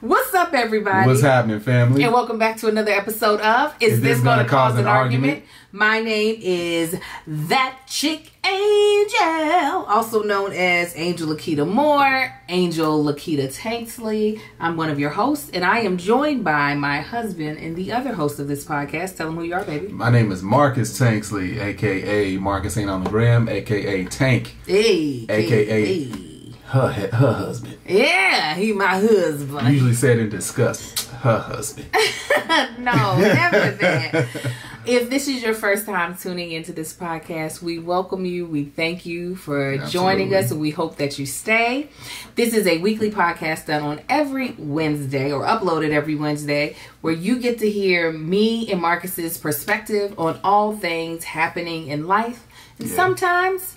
What's up, everybody? What's happening, family? And welcome back to another episode of Is This Gonna Cause an Argument? My name is That Chick Angel, also known as Angel Lakita Moore, Angel Lakita Tanksley. I'm one of your hosts, and I am joined by my husband and the other host of this podcast. Tell them who you are, baby. My name is Marcus Tanksley, a.k.a. Marcus Ain't on the Gram, a.k.a. Tank, hey, a.k.a. Hey. Her husband. Yeah, he my husband. You usually said in disgust, her husband. No, never that. If this is your first time tuning into this podcast, we welcome you. We thank you for joining us, and we hope that you stay. This is a weekly podcast done on every Wednesday, or uploaded every Wednesday, where you get to hear me and Marcus's perspective on all things happening in life. And sometimes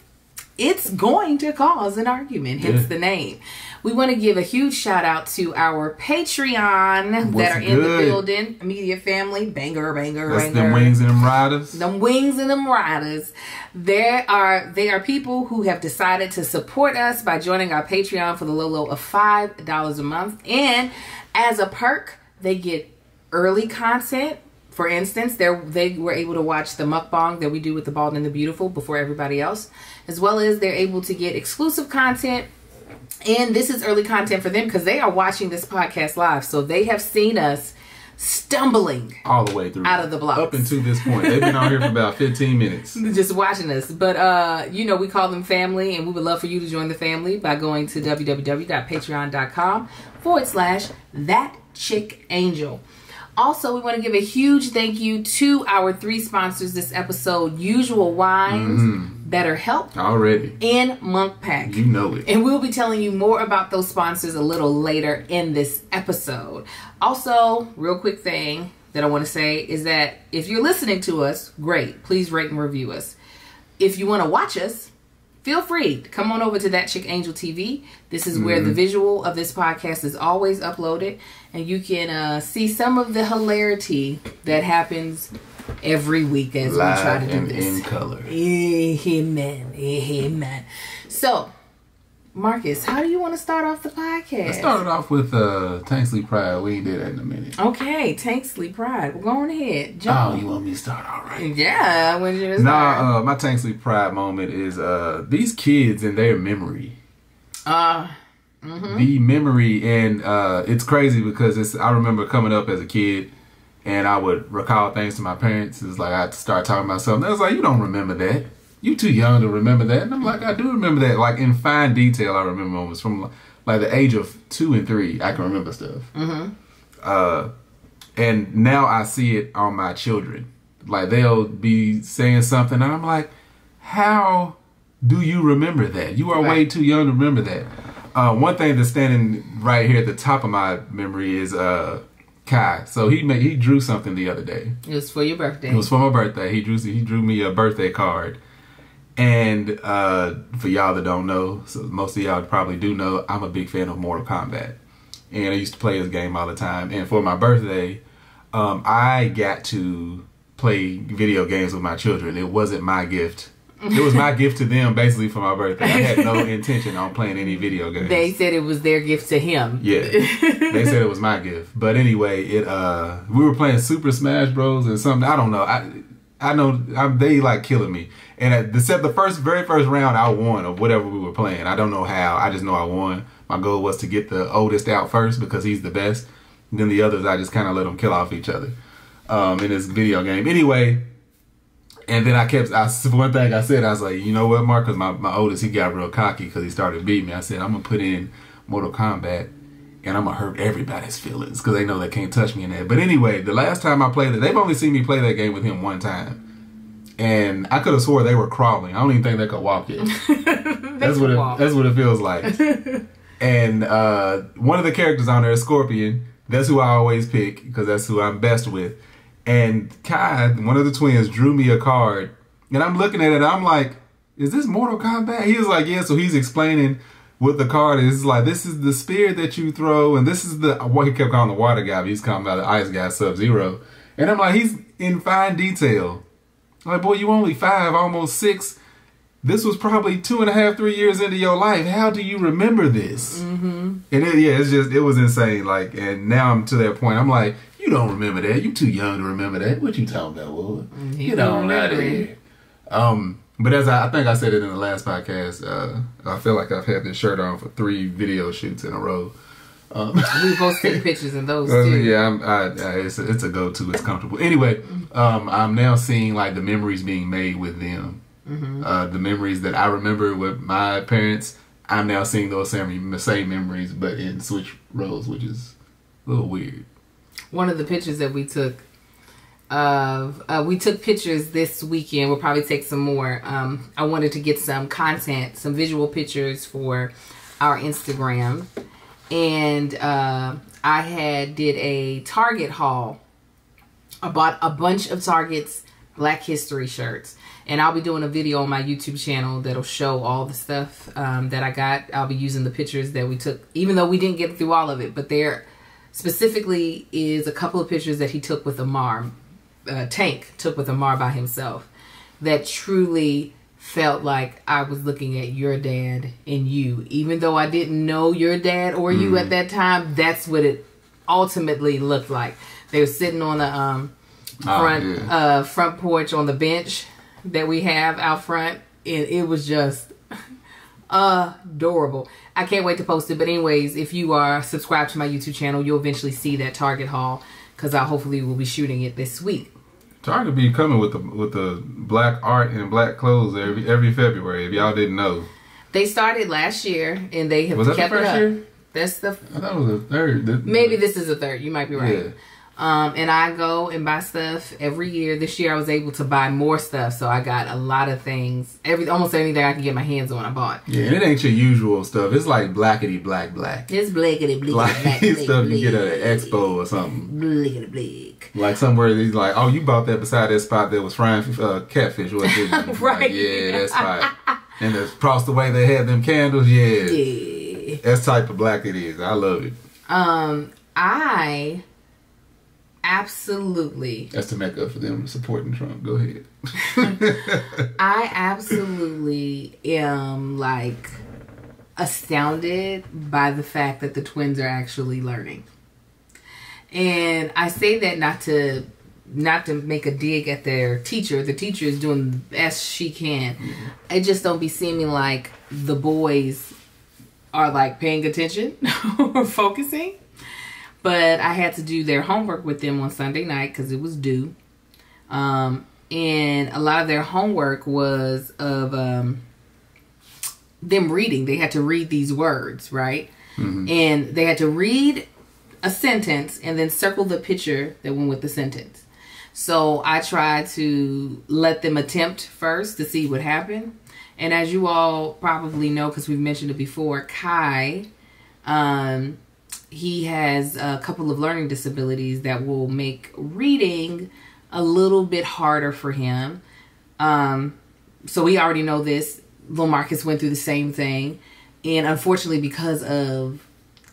it's going to cause an argument, hence the name. We want to give a huge shout out to our Patreon that are in the building. Media family. Banger, banger, banger. Them wings and them riders. Them wings and them riders. They are people who have decided to support us by joining our Patreon for the low of $5 a month. And as a perk, they get early content. For instance, they were able to watch the mukbang that we do with the Bald and the Beautiful before everybody else, as well as they're able to get exclusive content. And this is early content for them because they are watching this podcast live. So they have seen us stumbling all the way through out of the blocks. Up until this point. They've been on here for about 15 minutes. Just watching us. But, you know, we call them family, and we would love for you to join the family by going to www.patreon.com/thatchickangel. Also, we want to give a huge thank you to our three sponsors this episode, Usual Wines, BetterHelp, and Munk Pack. You know it. And we'll be telling you more about those sponsors a little later in this episode. Also, real quick thing that I want to say is that if you're listening to us, great. Please rate and review us. If you want to watch us, feel free to come on over to That Chick Angel TV. This is where the visual of this podcast is always uploaded, and you can see some of the hilarity that happens every week as live we try to do this. In color. Amen. Amen. So, Marcus, how do you want to start off the podcast? Let's start it off with Tanksley Pride. We ain't did that in a minute. Okay, Tanksley Pride. We're going ahead. John. Oh, you want me to start? All right. Yeah, I want you to start. Nah, my Tanksley Pride moment is these kids and their memory. The memory, and it's crazy because I remember coming up as a kid, and I would recall things to my parents. It's like I'd start talking about something. They was like, you don't remember that. You too young to remember that. And I'm like, I do remember that. Like, in fine detail, I remember moments from, like, the age of 2 and 3. I can remember stuff. And now I see it on my children. Like, they'll be saying something, and I'm like, how do you remember that? You are way too young to remember that. One thing that's standing right here at the top of my memory is Kai. So he drew something the other day. It was for your birthday. It was for my birthday. He drew me a birthday card. And for y'all that don't know, so most of y'all probably do know, I'm a big fan of Mortal Kombat. And I used to play this game all the time. And for my birthday, I got to play video games with my children. It wasn't my gift. It was my gift to them, basically, for my birthday. I had no intention on playing any video games. They said it was their gift to him. Yeah. They said it was my gift. But anyway, we were playing Super Smash Bros. And something. I don't know. I know they like killing me, and except the very first round I won of whatever we were playing. I don't know how. I just know I won. My goal was to get the oldest out first because he's the best. And then the others I just kind of let them kill off each other in this video game. Anyway, and then one thing I said, I was like, you know what, Mark? Because my oldest, he got real cocky because he started beating me. I said, I'm gonna put in Mortal Kombat. And I'm going to hurt everybody's feelings because they know they can't touch me in that. But anyway, the last time I played it, they've only seen me play that game with him one time. And I could have swore they were crawling. I don't even think they could walk yet. That's what it feels like. And one of the characters on there is Scorpion. That's who I always pick because that's who I'm best with. And Kai, one of the twins, drew me a card. And I'm looking at it. And I'm like, is this Mortal Kombat? He was like, yeah. So he's explaining what the card is, like, this is the spear that you throw, and this is he kept calling the water guy, but he's calling about the ice guy, Sub-Zero. And I'm like, he's in fine detail. I'm like, boy, you only 5, almost 6. This was probably 2.5, 3 years into your life. How do you remember this? Mm-hmm. And it, yeah, it's just, it was insane. Like, and now I'm to that point. I'm like, you don't remember that. You too young to remember that. What you talking about, Wood? You don't know that. But as I think I said it in the last podcast, I feel like I've had this shirt on for 3 video shoots in a row. We've both seen pictures of those too. Yeah, it's a go-to. It's comfortable. Anyway, I'm now seeing like the memories being made with them. Mm-hmm. The memories that I remember with my parents, I'm now seeing those same memories, but in switch roles, which is a little weird. One of the pictures that we took of, we took pictures this weekend. We'll probably take some more. I wanted to get some content, some visual pictures for our Instagram, and I did a Target haul. I bought a bunch of Target's Black History shirts. And I'll be doing a video on my YouTube channel that'll show all the stuff that I got. I'll be using the pictures that we took, even though we didn't get through all of it. But there specifically is a couple of pictures that he took with Amar, Tank took with Amar by himself, that truly felt like I was looking at your dad and you. Even though I didn't know your dad or you at that time, that's what it ultimately looked like. They were sitting on the front porch on the bench that we have out front, and it was just adorable. I can't wait to post it. But anyways, if you are subscribed to my YouTube channel, you'll eventually see that Target haul, because I hopefully will be shooting it this week. Target be coming with the black art and black clothes every February. If y'all didn't know, they started last year and they have kept it up. That's the I thought it was the third. Maybe this is the third. You might be right. Yeah. And I go and buy stuff every year. This year I was able to buy more stuff, so I got a lot of things. Almost anything I could get my hands on, I bought. Yeah, and it ain't your usual stuff. It's like blackety black black. It's blackety black black. Like stuff you get at an expo or something. Blackety black. Like somewhere he's like, oh, you bought that beside that spot that was frying catfish, what did you? Right. Like, yeah, that spot. And across the way they had them candles. Yeah. Yeah. That's type of black it is. I love it. I absolutely. That's to make up for them supporting Trump. Go ahead. I absolutely am like astounded by the fact that the twins are actually learning. And I say that not to make a dig at their teacher. The teacher is doing the best she can. Mm-hmm. It just don't be seeming like the boys are like paying attention or focusing. But I had to do their homework with them on Sunday night because it was due. And a lot of their homework was of them reading. They had to read these words, right? Mm-hmm. And they had to read a sentence and then circle the picture that went with the sentence. So I tried to let them attempt first to see what happened. And as you all probably know, because we've mentioned it before, Kai... he has a couple of learning disabilities that will make reading a little bit harder for him. So we already know this. Lil Marcus went through the same thing. And unfortunately, because of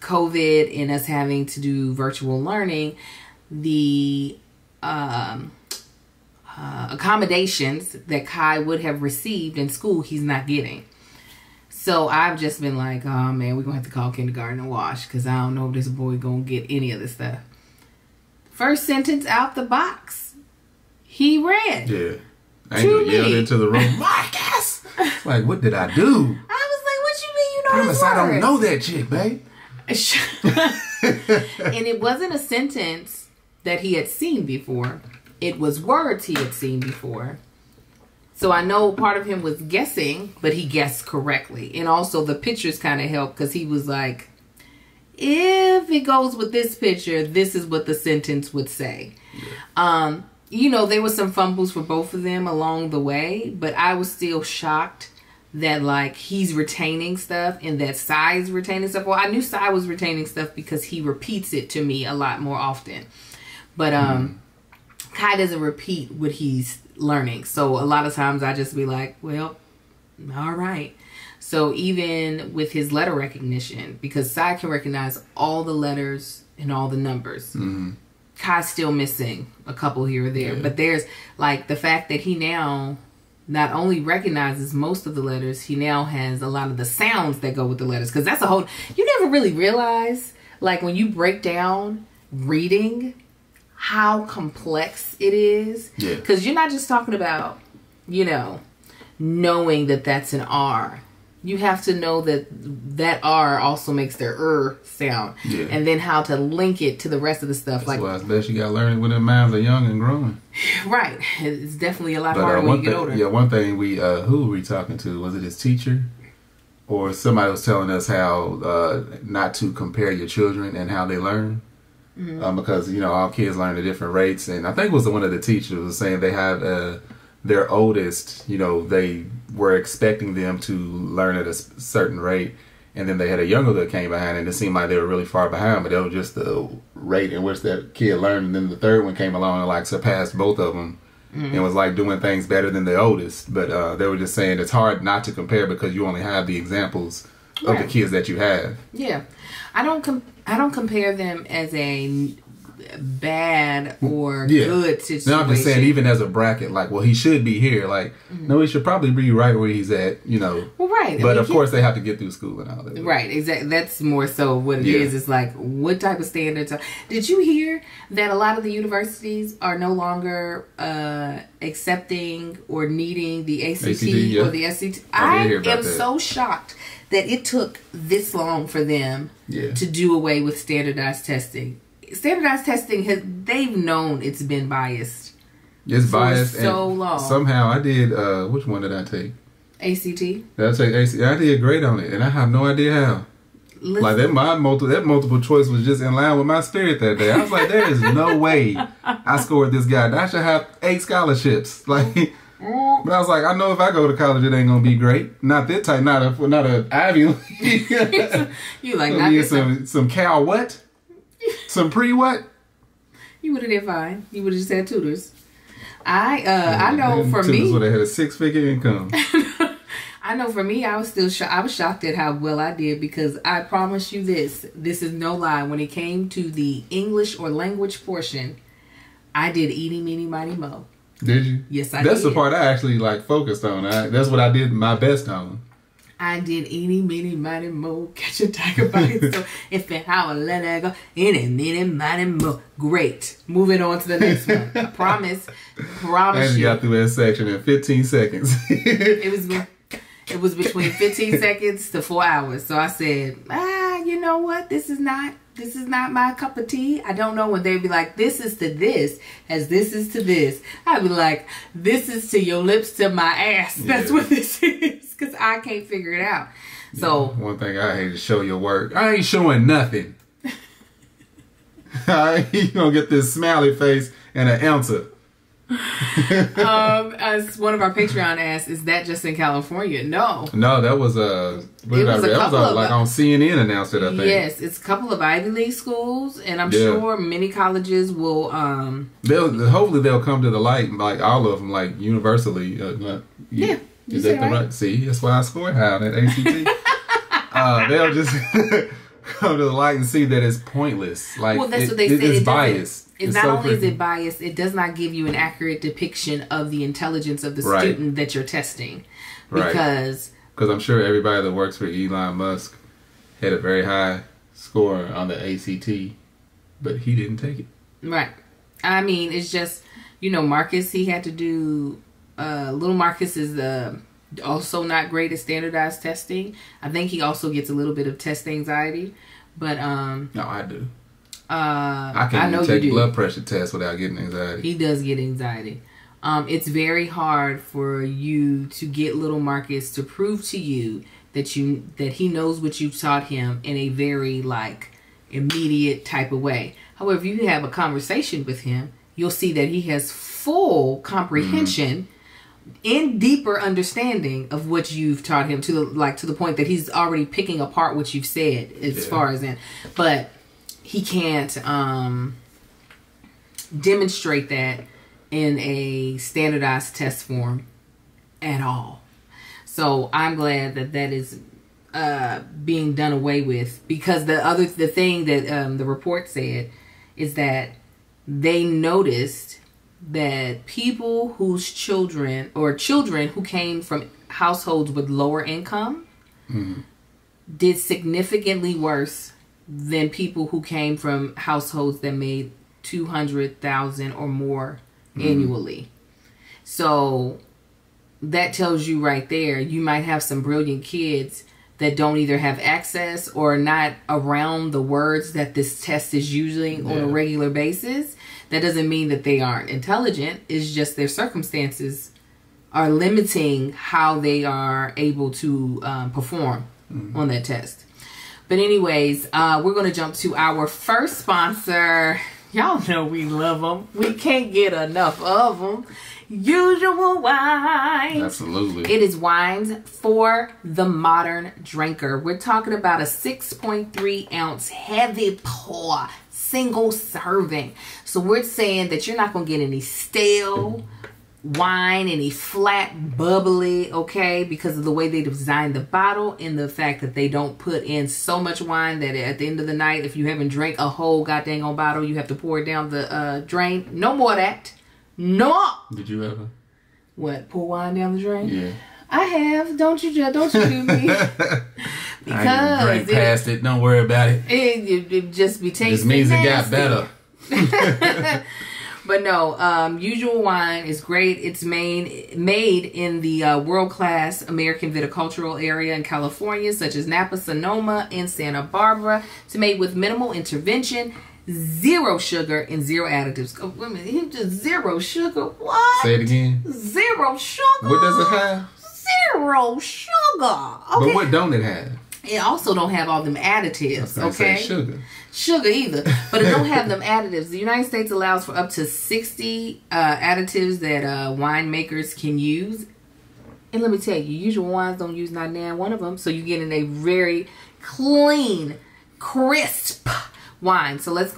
COVID and us having to do virtual learning, the accommodations that Kai would have received in school, he's not getting. So I've just been like, oh man, we're going to have to call kindergarten and watch, because I don't know if this boy going to get any of this stuff. First sentence out the box, he read. Yeah. I ain't yelled into the room, Marcus! Like, what did I do? I was like, what you mean you know Promise, I don't know that shit, babe. And it wasn't a sentence that he had seen before. It was words he had seen before. So I know part of him was guessing, but he guessed correctly. And also the pictures kind of helped, because he was like, if it goes with this picture, this is what the sentence would say. Yeah. You know, there were some fumbles for both of them along the way, but I was still shocked that like he's retaining stuff and that Sai's retaining stuff. Well, I knew Sai was retaining stuff because he repeats it to me a lot more often. But Kai doesn't repeat what he's learning, so a lot of times I just be like, well, all right. So even with his letter recognition, because Sai can recognize all the letters and all the numbers, Kai's still missing a couple here or there, but there's like the fact that he now not only recognizes most of the letters, he now has a lot of the sounds that go with the letters. Because that's a whole... You never really realize, like, when you break down reading, how complex it is. Yeah. Because you're not just talking about, you know, knowing that that's an R. You have to know that that R also makes their sound. Yeah. And then how to link it to the rest of the stuff. That's like, why it's best you got to learn it when their minds are young and growing. Right. It's definitely a lot harder when you get older. Yeah, one thing we, who were we talking to? Was it his teacher? Or somebody was telling us how not to compare your children and how they learn. Mm-hmm. Because, you know, all kids learn at different rates. And I think it was one of the teachers was saying they had their oldest, you know, they were expecting them to learn at a certain rate, and then they had a younger that came behind, and it seemed like they were really far behind, but that was just the rate in which that kid learned. And then the third one came along and like surpassed both of them, mm-hmm. and was like doing things better than the oldest. But they were just saying it's hard not to compare because you only have the examples right. of the kids that you have. Yeah, I don't compare them as a bad or yeah. good situation. No, I'm just saying, even as a bracket, like, well, he should be here. Like, mm-hmm. no, he should probably be right where he's at, you know. Well, right. But I mean, of course, they have to get through school and all that. Right, exactly. That's more so what it yeah. is. It's like, what type of standards are... Did you hear that a lot of the universities are no longer accepting or needing the ACT yeah. or the SAT? I am so shocked that it took this long for them yeah. to do away with standardized testing. Standardized testing, they've known it's been biased. It's biased so long. Somehow I did, which one did I take? ACT. Did I take ACT? I did great on it, and I have no idea how. Listen. Like, that multiple choice was just in line with my spirit that day. I was like, there is no way I scored this guy. I should have 8 scholarships. Like... But I was like, I know if I go to college, it ain't gonna be great. Not this type, not a Ivy League. You like not this type. Some Cal what? Some pre what? You would have did fine. You would have just had tutors. I know for me, tutors would have had a 6-figure income. I know for me, I was shocked at how well I did, because I promise you this. This is no lie. When it came to the English or language portion, I did eeny, meeny, miny, mo. Did you? Yes, I did. That's the part I actually like focused on. That's what I did my best on. I did eeny, meeny, miny, mo, catch a tiger by its toe, if and how I let that go, eeny, meeny, miny, mo. Great. Moving on to the next one. I promise. Promise you. And got through that section in 15 seconds. it was between 15 seconds to 4 hours. So I said, you know what? This is not my cup of tea. I don't know when they'd be like, this is to this, as this is to this. I'd be like, this is to your lips to my ass. That's yeah. what this is, because I can't figure it out. Yeah. So one thing I hate is show your work. I ain't showing nothing. You gonna get this smiley face and an answer. As one of our Patreon asked, is that just in California? No. No, that was like on CNN announced it, I think. Yes, it's a couple of Ivy League schools, and I'm yeah. sure many colleges will hopefully they'll come to the light, like all of them, like universally. Yeah. Is that the right? See, that's why I scored high on that ACT. They'll just come to the light and see that it's pointless. Like, well, that's what they say. It's biased. Not only is it biased, it does not give you an accurate depiction of the intelligence of the right. student that you're testing. Because I'm sure everybody that works for Elon Musk had a very high score on the ACT, but he didn't take it. Right. I mean, it's just, you know, Marcus, he had to do... little Marcus is also not great at standardized testing. I think he also gets a little bit of test anxiety. But no, I do. I can't even take blood pressure tests without getting anxiety. He does get anxiety. It's very hard for you to get little Marcus to prove to you that he knows what you've taught him in a very like immediate type of way. However, if you have a conversation with him, you'll see that he has full comprehension in deeper understanding of what you've taught him, to the point that he's already picking apart what you've said as yeah. far as in, but he can't demonstrate that in a standardized test form at all. So I'm glad that that is being done away with, because the thing that the report said is that they noticed that people whose children or children who came from households with lower income did significantly worse than people who came from households that made $200,000 or more annually. So that tells you right there, you might have some brilliant kids that don't either have access or not around the words that this test is using on a regular basis. That doesn't mean that they aren't intelligent. It's just their circumstances are limiting how they are able to perform on that test. But anyways, we're going to jump to our first sponsor. Y'all know we love them. We can't get enough of them. Usual Wines. Absolutely. It is wines for the modern drinker. We're talking about a 6.3 ounce heavy pour, single serving. So we're saying that you're not going to get any stale wine, any flat, bubbly, okay, because of the way they designed the bottle and the fact that they don't put in so much wine that at the end of the night, if you haven't drank a whole goddamn old bottle, you have to pour it down the drain. No more of that. No. Did you ever? What, pour wine down the drain? Yeah. I have. Don't you do me? Because I drank past it. Don't worry about it. It just be tasting. This means nasty. It got better. But no, Usual Wine is great. It's made in the world-class American viticultural area in California, such as Napa, Sonoma, and Santa Barbara. It's made with minimal intervention, zero sugar, and zero additives. Oh, wait a minute, just zero sugar? What? Say it again. Zero sugar? What does it have? Zero sugar. Okay. But what don't it have? It also don't have all them additives, okay? Sugar either, but it don't have them additives. The United States allows for up to 60 additives that winemakers can use. And let me tell you, Usual Wines don't use not damn one of them, so you're getting a very clean, crisp wine. So let's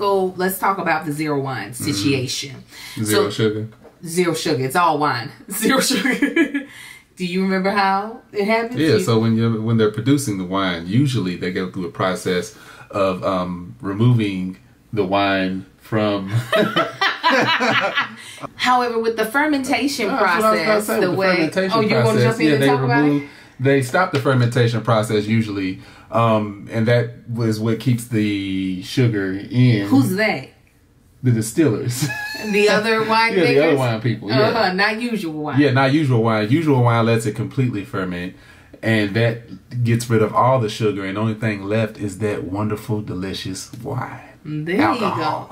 talk about the zero wine situation. Zero sugar. Zero sugar. It's all wine. Zero sugar. Do you remember how it happens? Yeah, so when they're producing the wine, usually they go through a process of removing the wine from... However, with the fermentation process, the way... Oh, you're going to jump in and talk about it? They stop the fermentation process usually, and that was what keeps the sugar in. Who's that? The distillers. The other wine makers? Yeah, the other wine people. Yeah. Not Usual Wine. Yeah, not Usual Wine. Usual Wine lets it completely ferment, and that gets rid of all the sugar, and the only thing left is that wonderful, delicious wine. There you go.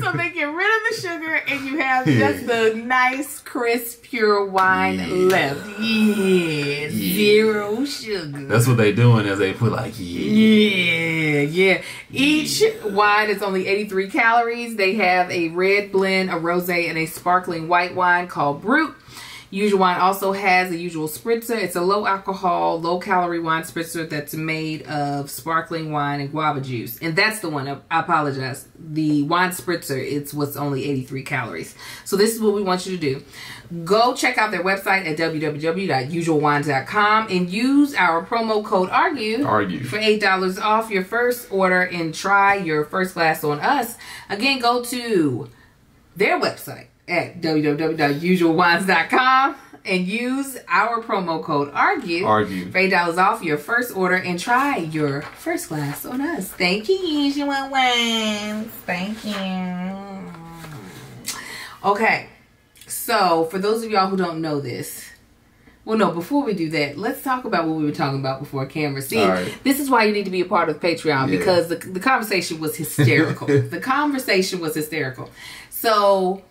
So they get rid of the sugar, and you have just the nice, crisp, pure wine left. Yeah, zero sugar. That's what they're doing, is they put like, Each wine is only 83 calories. They have a red blend, a rosé, and a sparkling white wine called Brut. Usual Wine also has a Usual Spritzer. It's a low-alcohol, low-calorie wine spritzer that's made of sparkling wine and guava juice. And that's the one. I apologize. The wine spritzer, it's what's only 83 calories. So this is what we want you to do. Go check out their website at www.usualwines.com and use our promo code ARGUE for $8 off your first order and try your first glass on us. Again, go to their website at www.usualwines.com and use our promo code ARGUE for $8 off your first order and try your first glass on us. Thank you, Usual Wines. Thank you. Okay, so for those of y'all who don't know this, well, no, before we do that, let's talk about what we were talking about before camera. See, this is why you need to be a part of Patreon, because the conversation was hysterical. The conversation was hysterical. So...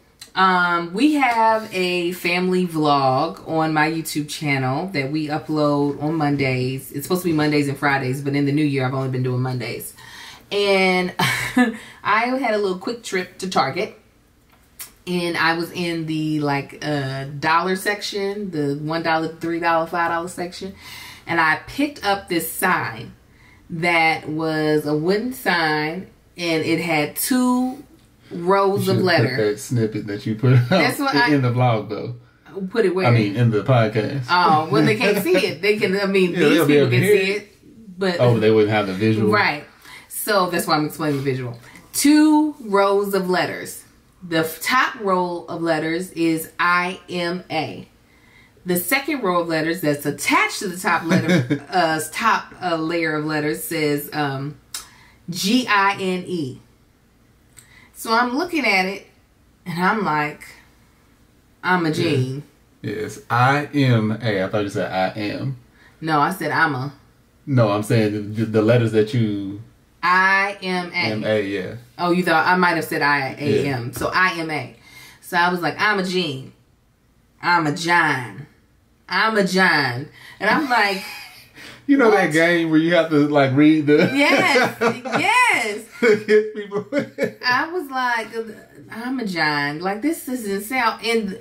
we have a family vlog on my YouTube channel that we upload on Mondays. It's supposed to be Mondays and Fridays, but in the new year, I've only been doing Mondays. And I had a little quick trip to Target. And I was in the like dollar section, the $1, $3, $5 section. And I picked up this sign that was a wooden sign, and it had two rows of letters. That snippet that you put out. That's what in the vlog, though. Put it where? I mean, in the podcast. Oh, well, they can't see it. They can, I mean, these people can see it. But, oh, they wouldn't have the visual. Right. So that's why I'm explaining the visual. two rows of letters. The top row of letters is IMA. The second row of letters that's attached to the top letter, top layer of letters says GINE. So I'm looking at it and I'm like, I'm a Jean. Yes, IMA. I thought you said I am. No, I said I'm a. No, I'm saying the letters that you. IMA. Yeah. Oh, you thought I might have said IAM. Yeah. So IMA. So I was like, I'm a Jean. I'm a John. I'm a John. And I'm like, you know what? That game where you have to like read the yes, yes. People. I was like, I'm a John. Like this doesn't sound. And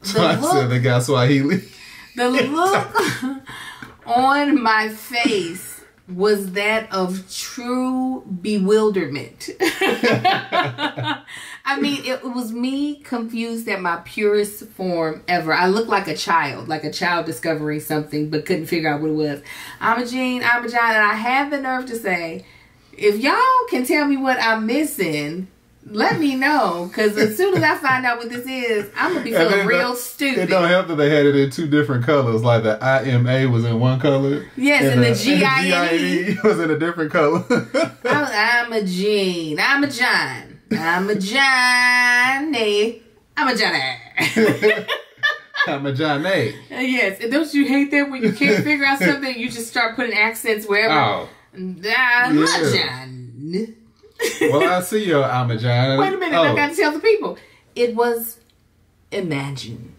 the look, the guy Swahili. The look on my face was that of true bewilderment. I mean, it was me confused at my purest form ever. I looked like a child discovering something but couldn't figure out what it was. I'm a Jean, I'm a John, and I have the nerve to say, if y'all can tell me what I'm missing, let me know. Because as soon as I find out what this is, I'm going to be feeling real stupid. It don't help that they had it in two different colors. Like the IMA was in one color. Yes, and the GINE was in a different color. I'm a Jean, I'm a John. I'm a Johnny. I'm a Johnny. I'm a Johnny. Yes. And don't you hate that when you can't figure out something, you just start putting accents wherever. Oh. I'm a Johnny. Well, I see your I'm a Johnny. Wait a minute. Oh. I got to tell the people. It was Imagine.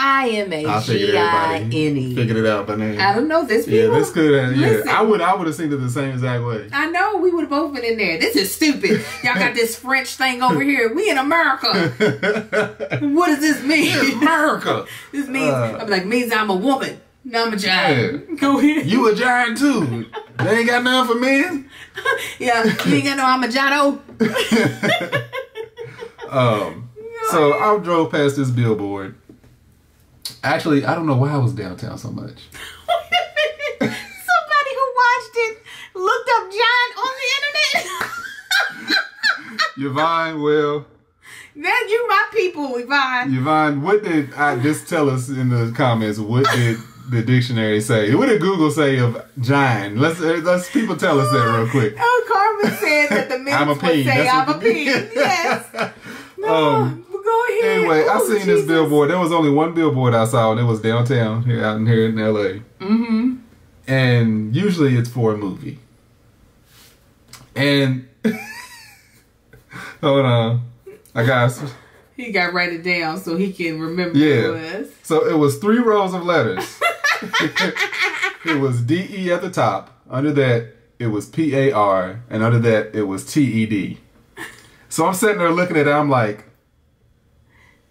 I-M-A-G-I-N-E. Figured it out by name. I don't know this people. Yeah, this could have. Yeah, I would have seen it the same exact way. I know. We would have both been in there. This is stupid. Y'all got this French thing over here. We in America. What does this mean? It's America. This means, I'm like, means I'm a woman. No, I'm a giant. Yeah. Go ahead. You a giant too. They ain't got nothing for men. Yeah, you ain't got no I'm a giant. So I drove past this billboard. Actually, I don't know why I was downtown so much. Wait a minute. Somebody who watched it looked up John on the internet. Yvonne, well. Now you my people, Yvonne. Yvonne, what did I just tell us in the comments? What did the dictionary say? What did Google say of John? Let's people tell us that real quick. Oh, Carmen said that the men would say I'm a peen. Yes. No. Anyway, ooh, I seen this billboard. There was only one billboard I saw, and it was downtown here, out in here in LA. Mm-hmm. And usually it's for a movie. And hold on, I got he got write it down so he can remember. Yeah. What it was. So it was three rows of letters. It was DE at the top. Under that, it was PAR, and under that, it was TED. So I'm sitting there looking at it. I'm like.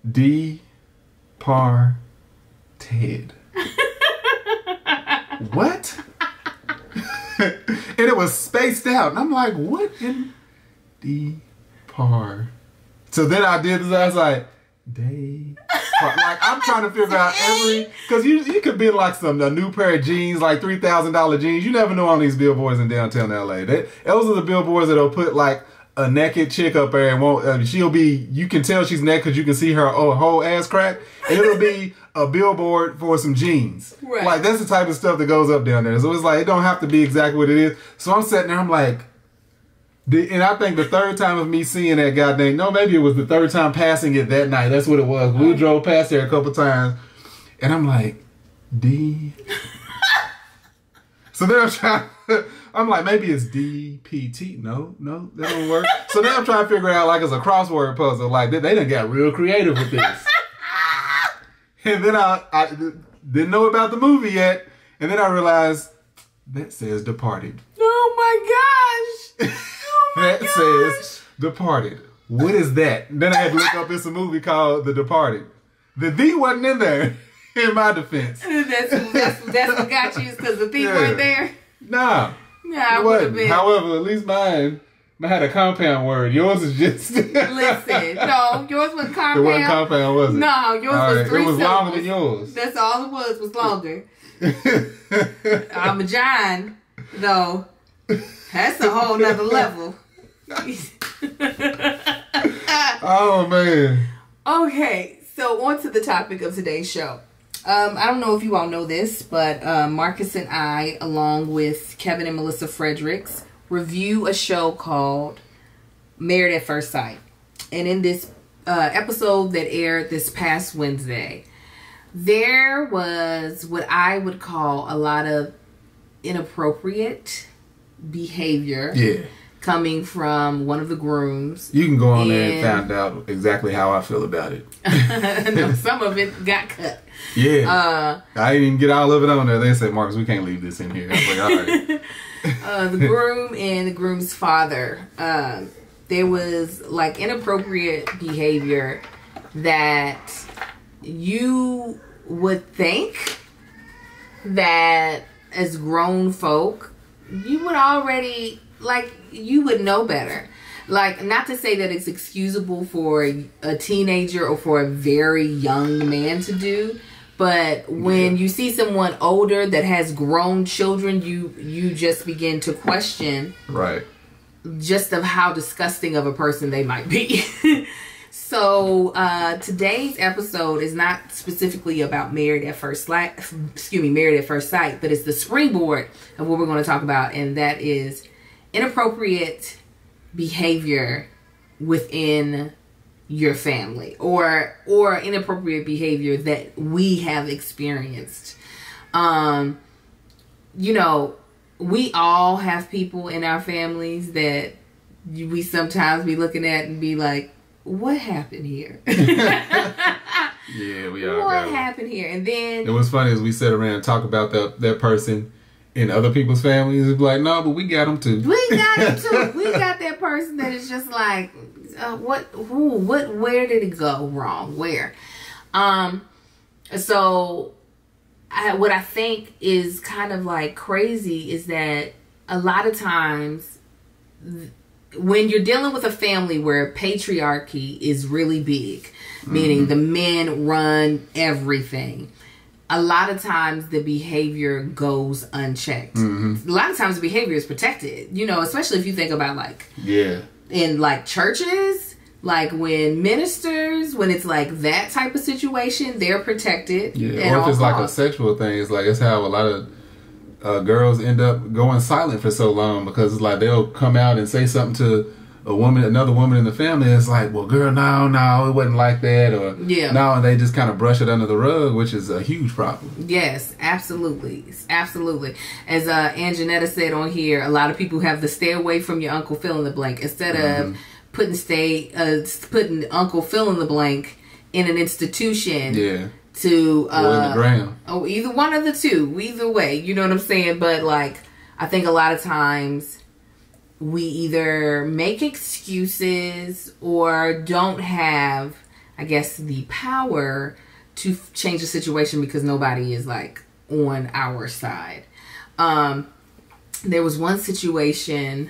Departed. What? And it was spaced out. And I'm like, what in depart? So then I did this. I was like, like, I'm trying to figure out every... Because you could be like a new pair of jeans, like $3,000 jeans. You never know on these billboards in downtown LA. Those are the billboards that'll put like... a naked chick up there and won't, she'll be, you can tell she's naked because you can see her whole ass crack. And it'll be a billboard for some jeans. Right. Like, that's the type of stuff that goes up down there. So it's like, it don't have to be exactly what it is. So I'm sitting there, I'm like, and I think the third time of me seeing that goddamn, no, maybe it was the third time passing it that night. That's what it was. We drove past there a couple times. And I'm like, So then I'm trying to, I'm like, maybe it's DPT. No, that don't work. So now I'm trying to figure out, like, it's a crossword puzzle. Like, they done got real creative with this. And then I didn't know about the movie yet. And then I realized, that says Departed. Oh, my gosh. Oh my that gosh. Says Departed. What is that? Then I had to look up, it's a movie called The Departed. The D wasn't in there, in my defense. That's what got you, because the D weren't there? Nah. Yeah, I however, at least mine had a compound word. Yours is just... Listen, no, yours was compound. It wasn't compound, was it? No, yours was three syllables. It was longer than yours. That's all it was longer. I'm a John, though. That's a whole nother level. Oh, man. Okay, so on to the topic of today's show. I don't know if you all know this, but Marcus and I, along with Kevin and Melissa Fredericks, review a show called Married at First Sight. And in this episode that aired this past Wednesday, there was what I would call a lot of inappropriate behavior. Yeah. Coming from one of the grooms. You can go on there and find out exactly how I feel about it. No, some of it got cut. Yeah. I didn't even get all of it on there. They said, Marcus, we can't leave this in here. I was like, all right. The groom and the groom's father. There was like inappropriate behavior that you would think that as grown folk, you would already... like, you would know better. Like, not to say that it's excusable for a teenager or for a very young man to do, but when you see someone older that has grown children, you just begin to question, right, just of how disgusting of a person they might be. So today's episode is not specifically about Married at First Sight, but it's the springboard of what we're going to talk about, and that is inappropriate behavior within your family, or inappropriate behavior that we have experienced. You know, we all have people in our families that we sometimes be looking at and be like, what happened here? Yeah, we all what happened here? And then... and what's funny is we sit around and talk about that person in other people's families, it's like, no, but we got them too. We got them too. We got that person that is just like, where did it go wrong? Where? What I think is kind of like crazy is that a lot of times when you're dealing with a family where patriarchy is really big, meaning the men run everything, a lot of times the behavior goes unchecked. Mm-hmm. A lot of times the behavior is protected, you know, especially if you think about like, yeah, in like churches, like when ministers, when it's like that type of situation, they're protected. Yeah, or if it's like a sexual thing, it's like, it's how a lot of girls end up going silent for so long, because it's like they'll come out and say something to a woman, another woman in the family, is like, well, girl, no, it wasn't like that, or yeah, no, and they just kind of brush it under the rug, which is a huge problem. Yes, absolutely, absolutely. As Anjanetta said on here, a lot of people have the stay away from your uncle fill in the blank instead of putting uncle fill in the blank in an institution. Yeah. To or in the ground. Oh, either one of the two. Either way, you know what I'm saying. But like, I think a lot of times we either make excuses or don't have, I guess, the power to change the situation because nobody is like on our side. There was one situation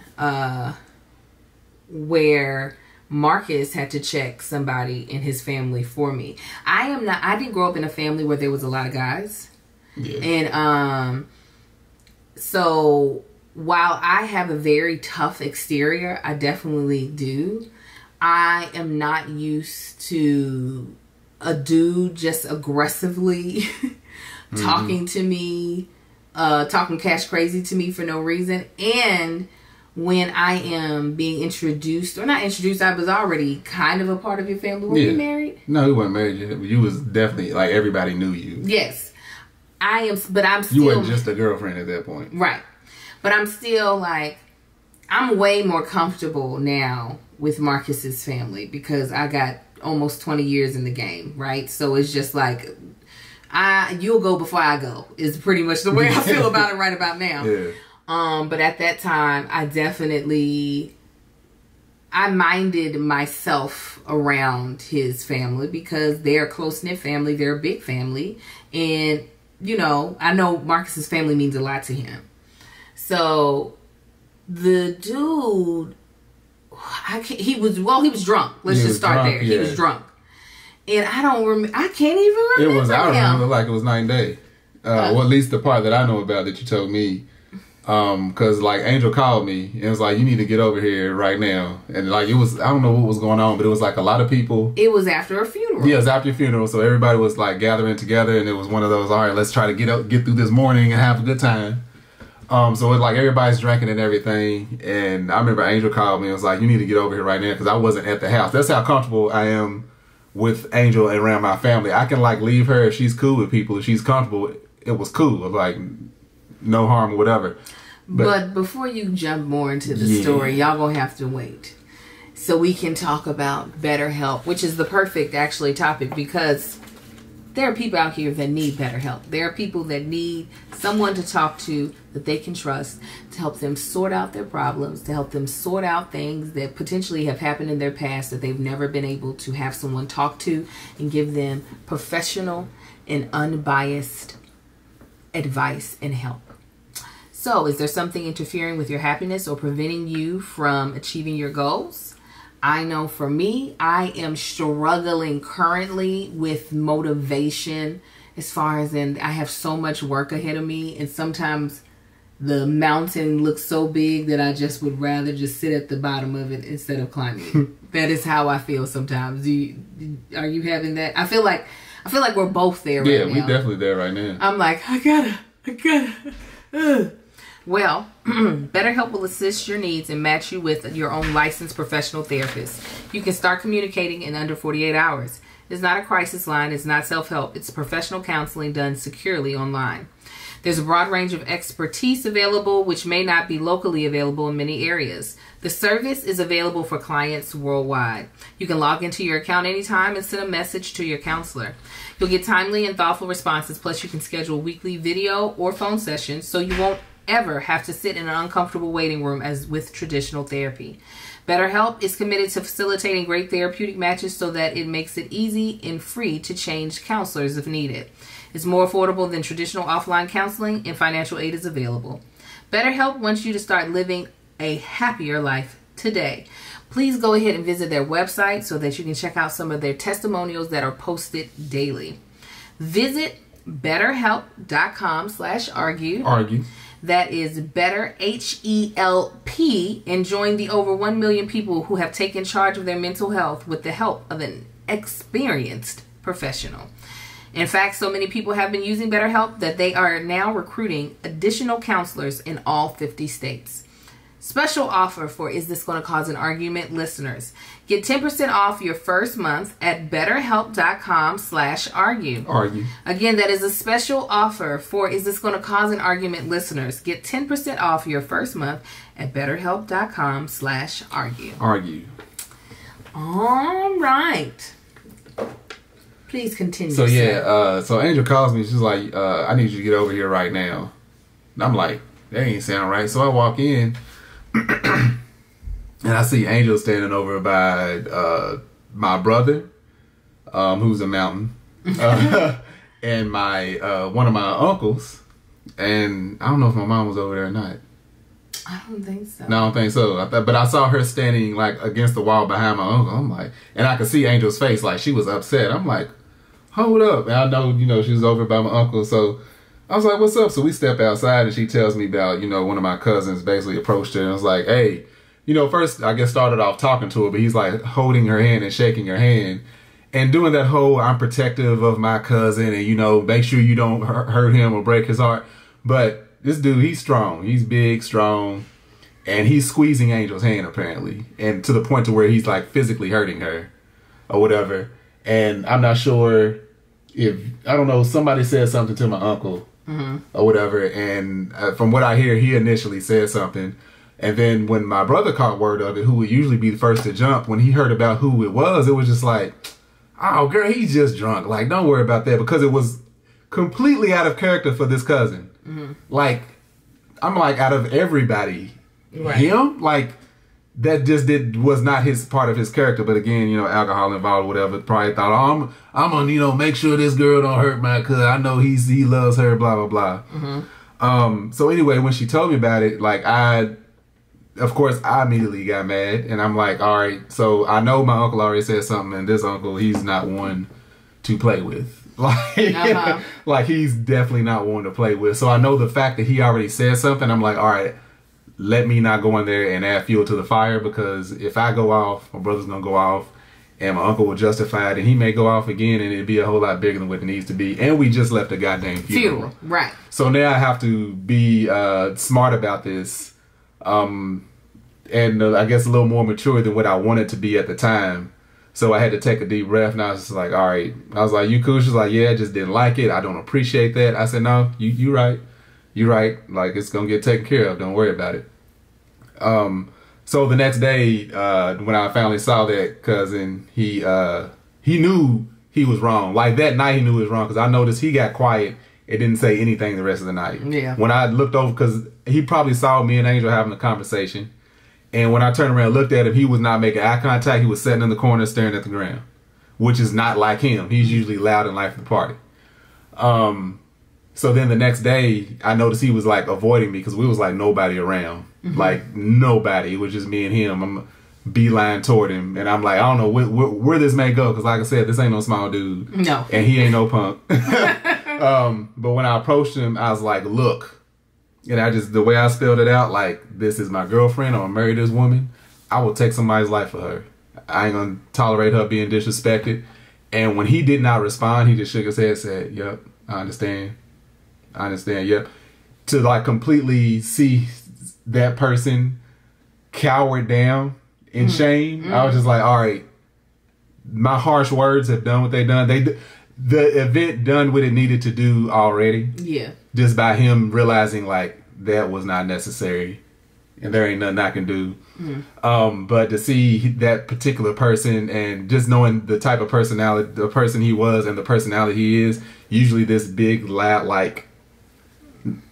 where Marcus had to check somebody in his family for me. I didn't grow up in a family where there was a lot of guys. Yeah. And so while I have a very tough exterior, I definitely do, I am not used to a dude just aggressively talking to me, talking cash crazy to me for no reason. And when I am being introduced, or not introduced, I was already kind of a part of your family. Were you married? No, we weren't married yet. You was definitely, like, everybody knew you. Yes. I am, but I'm still... You weren't just a girlfriend at that point. Right. But I'm still like, I'm way more comfortable now with Marcus's family because I got almost 20 years in the game, right? So it's just like, you'll go before I go is pretty much the way I feel about it right about now. Yeah. But at that time, I minded myself around his family because they're a close-knit family, they're a big family. And, you know, I know Marcus's family means a lot to him. So the dude, he was drunk. Let's just start there. Yeah. He was drunk, and I can't even remember. I remember like it was 9 days, or at least the part that I know about that you told me. Cause like Angel called me and was like, you need to get over here right now. And like, it was, I don't know what was going on, but it was like a lot of people. It was after a funeral. Yeah, it was after a funeral. So everybody was like gathering together, and it was one of those, all right, let's try to get up, get through this morning and have a good time. So it's like everybody's drinking and everything. And I remember Angel called me and was like, you need to get over here right now. Cause I wasn't at the house. That's how comfortable I am with Angel and around my family. I can like leave her if she's cool with people. If she's comfortable, it was cool. Like no harm or whatever. But before you jump more into the story, y'all gonna have to wait so we can talk about BetterHelp, which is the perfect actually topic, because there are people out here that need BetterHelp. There are people that need someone to talk to that they can trust to help them sort out their problems, to help them sort out things that potentially have happened in their past that they've never been able to have someone talk to and give them professional and unbiased advice and help. So, is there something interfering with your happiness or preventing you from achieving your goals? I know for me, I am struggling currently with motivation as far as in I have so much work ahead of me, and sometimes the mountain looks so big that I just would rather just sit at the bottom of it instead of climbing. That is how I feel sometimes. Are you having that? I feel like we're both there right now. Yeah, we're definitely there right now. I'm like, I gotta. Well, BetterHelp will assist your needs and match you with your own licensed professional therapist. You can start communicating in under 48 hours. It's not a crisis line. It's not self-help. It's professional counseling done securely online. There's a broad range of expertise available, which may not be locally available in many areas. The service is available for clients worldwide. You can log into your account anytime and send a message to your counselor. You'll get timely and thoughtful responses, plus you can schedule weekly video or phone sessions, so you won't ever have to sit in an uncomfortable waiting room as with traditional therapy. BetterHelp is committed to facilitating great therapeutic matches so that it makes it easy and free to change counselors if needed. It's more affordable than traditional offline counseling, and financial aid is available. BetterHelp wants you to start living a happier life today. Please go ahead and visit their website so that you can check out some of their testimonials that are posted daily. Visit BetterHelp.com/argue. That is Better H-E-L-P, and join the over 1 million people who have taken charge of their mental health with the help of an experienced professional. In fact, so many people have been using BetterHelp that they are now recruiting additional counselors in all 50 states. Special offer for Is This Going to Cause an Argument listeners. Get 10% off your first month at BetterHelp.com/argue. Again, that is a special offer for Is This Going to Cause an Argument listeners. Get 10% off your first month at BetterHelp.com/argue. All right. Please continue. So, yeah, so Angel calls me. She's like, I need you to get over here right now. And I'm like, that ain't sound right. So I walk in. And I see Angel standing over by my brother, who's a mountain, and my one of my uncles. And I don't know if my mom was over there or not. I don't think so. No, I don't think so. But I saw her standing like against the wall behind my uncle. I'm like, and I could see Angel's face, like she was upset. I'm like, hold up. And I know, you know, she was over by my uncle, so I was like, what's up? So we step outside, and she tells me about, you know, one of my cousins basically approached her and was like, hey, you know, first I guess started off talking to her, but he's like holding her hand and shaking her hand and doing that whole I'm protective of my cousin and, you know, make sure you don't hurt him or break his heart. But this dude, he's strong. He's big, strong, and he's squeezing Angel's hand apparently, and to the point to where he's like physically hurting her or whatever. And I'm not sure if, I don't know, somebody said something to my uncle. Mm-hmm. Or whatever, and from what I hear, he initially said something, and then when my brother caught word of it, who would usually be the first to jump, when he heard about who it was just like, oh girl, he's just drunk, like don't worry about that, because it was completely out of character for this cousin. Mm-hmm. Like I'm like, out of everybody, right, him, like that just was not his part of his character. But again, you know, alcohol involved or whatever, probably thought, oh, I'm gonna, you know, make sure this girl don't hurt my cousin. I know he loves her, blah, blah, blah. Mm-hmm. So anyway, when she told me about it, like I immediately got mad, and I'm like, all right, so I know my uncle already said something, and this uncle, he's not one to play with. Like, like he's definitely not one to play with. So I know the fact that he already said something, I'm like, all right, let me not go in there and add fuel to the fire, because if I go off, my brother's going to go off, and my uncle will justify it, and he may go off again, and it'd be a whole lot bigger than what it needs to be. And we just left a goddamn funeral. Right. So now I have to be smart about this, and I guess a little more mature than what I wanted to be at the time. So I had to take a deep breath, and I was just like, all right. I was like, you cool? She's like, yeah, I just didn't like it. I don't appreciate that. I said, no, you right. You're right. Like, it's going to get taken care of. Don't worry about it. So the next day, when I finally saw that cousin, he knew he was wrong. Like, that night he knew he was wrong, because I noticed he got quiet. It didn't say anything the rest of the night. Yeah. When I looked over, because he probably saw me and Angel having a conversation. And when I turned around and looked at him, he was not making eye contact. He was sitting in the corner staring at the ground, which is not like him. He's usually loud and life of the party. So then the next day, I noticed he was like avoiding me, because we was like nobody around. Mm-hmm. Like nobody. It was just me and him. I'm beeline toward him. And I'm like, I don't know where this may go, because like I said, this ain't no small dude. No. And he ain't no punk. But when I approached him, I was like, look. And I just, the way I spelled it out, like, this is my girlfriend. I'm gonna marry this woman. I will take somebody's life for her. I ain't gonna tolerate her being disrespected. And when he did not respond, he just shook his head and said, yep, I understand. I understand, yep. To like completely see that person cower down in shame, I was just like, all right, my harsh words have done what they done. The event done what it needed to do already. Yeah. Just by him realizing like that was not necessary, and there ain't nothing I can do. But to see that particular person, and just knowing the type of personality, the person he was and the personality he is, usually this big, loud, like,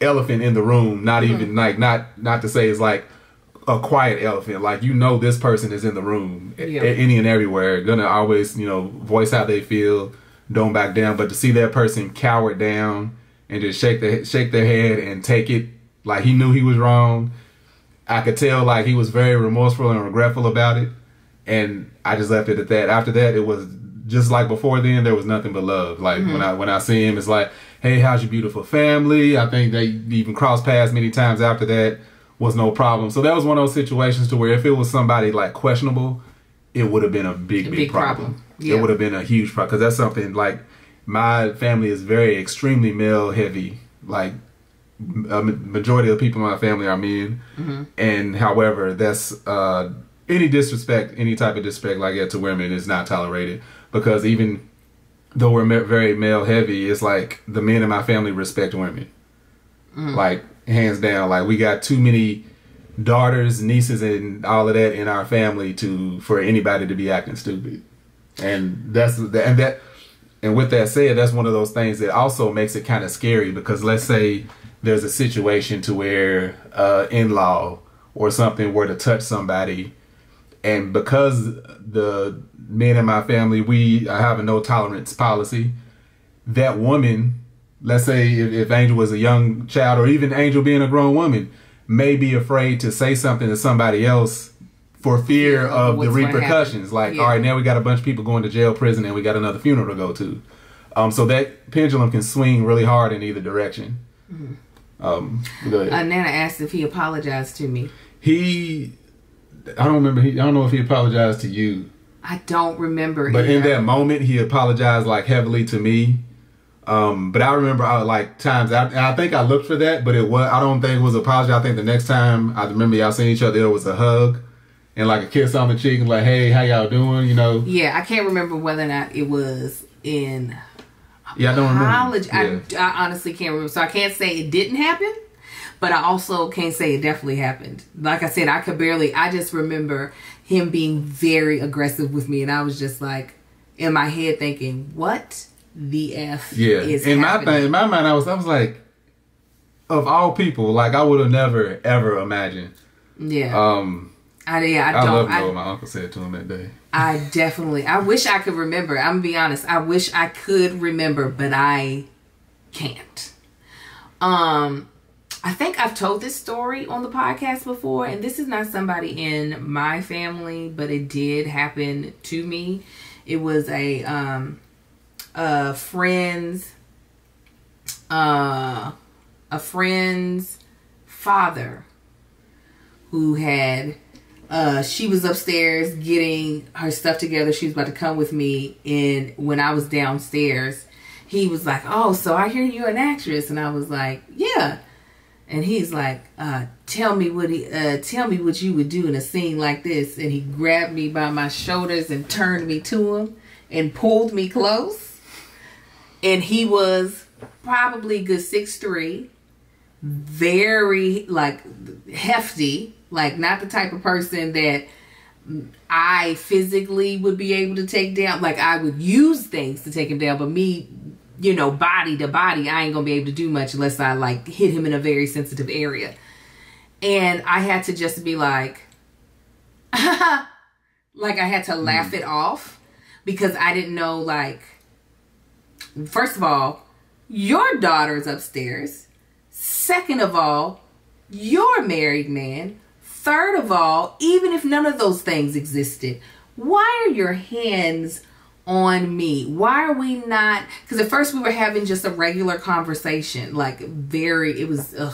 elephant in the room, not even like, not to say it's like a quiet elephant, like, you know, this person is in the room, any and everywhere, gonna always, you know, voice how they feel, don't back down. But to see that person cower down and just shake their head and take it, like, he knew he was wrong. I could tell like he was very remorseful and regretful about it, and I just left it at that. After that, it was just like before then, there was nothing but love. Like, when I see him, it's like, hey, how's your beautiful family? I think they even crossed paths many times after that. Was no problem. So that was one of those situations to where if it was somebody like questionable, it would have been a big problem. Yeah. It would have been a huge problem, because that's something like, my family is very extremely male heavy. Like, a majority of the people in my family are men. And however, that's any type of disrespect like that to women is not tolerated, because even though we're very male heavy, it's like the men in my family respect women, like, hands down. Like, we got too many daughters, nieces, and all of that in our family for anybody to be acting stupid. And with that said, that's one of those things that also makes it kind of scary, because let's say there's a situation to where in-law or something were to touch somebody, and because the men in my family, we have a no tolerance policy, that woman, let's say if Angel was a young child, or even Angel being a grown woman, may be afraid to say something to somebody else for fear of the repercussions. Like, all right, now we got a bunch of people going to jail, prison, and we got another funeral to go to. So that pendulum can swing really hard in either direction. Go ahead. Nana asked if he apologized to me. I don't remember. I don't know if he apologized to you. I don't remember. But in that moment, he apologized like heavily to me. But I remember I think I looked for that, but I don't think it was apology. I think the next time I remember y'all seeing each other, it was a hug and like a kiss on the cheek and like, hey, how y'all doing? You know? Yeah. I can't remember whether or not it was in apology. Yeah, I don't remember. Yeah. I honestly can't remember. So I can't say it didn't happen, but I also can't say it definitely happened. Like I said, I just remember him being very aggressive with me, and I was just like, in my head thinking, what the F is happening? In my mind, I was like, of all people, like, I would have never, ever imagined. Yeah. I love what my uncle said to him that day. I wish I could remember. I'm going to be honest. I wish I could remember, but I can't. I think I've told this story on the podcast before, and this is not somebody in my family, but it did happen to me. It was a friend's father who had, she was upstairs getting her stuff together. She was about to come with me. And when I was downstairs, he was like, "Oh, so I hear you're an actress." And I was like, "Yeah." And he's like, tell me what you would do in a scene like this. And he grabbed me by my shoulders and turned me to him and pulled me close. And he was probably good 6'3", very like hefty, like not the type of person that I physically would be able to take down. Like I would use things to take him down, but me, you know, body to body, I ain't gonna be able to do much unless I like hit him in a very sensitive area. And I had to just be like, like I had to laugh it off, because I didn't know, like, first of all, your daughter's upstairs. Second of all, you're a married man. Third of all, even if none of those things existed, why are your hands on me? Why are we not? Because at first we were having just a regular conversation, like very, it was, ugh.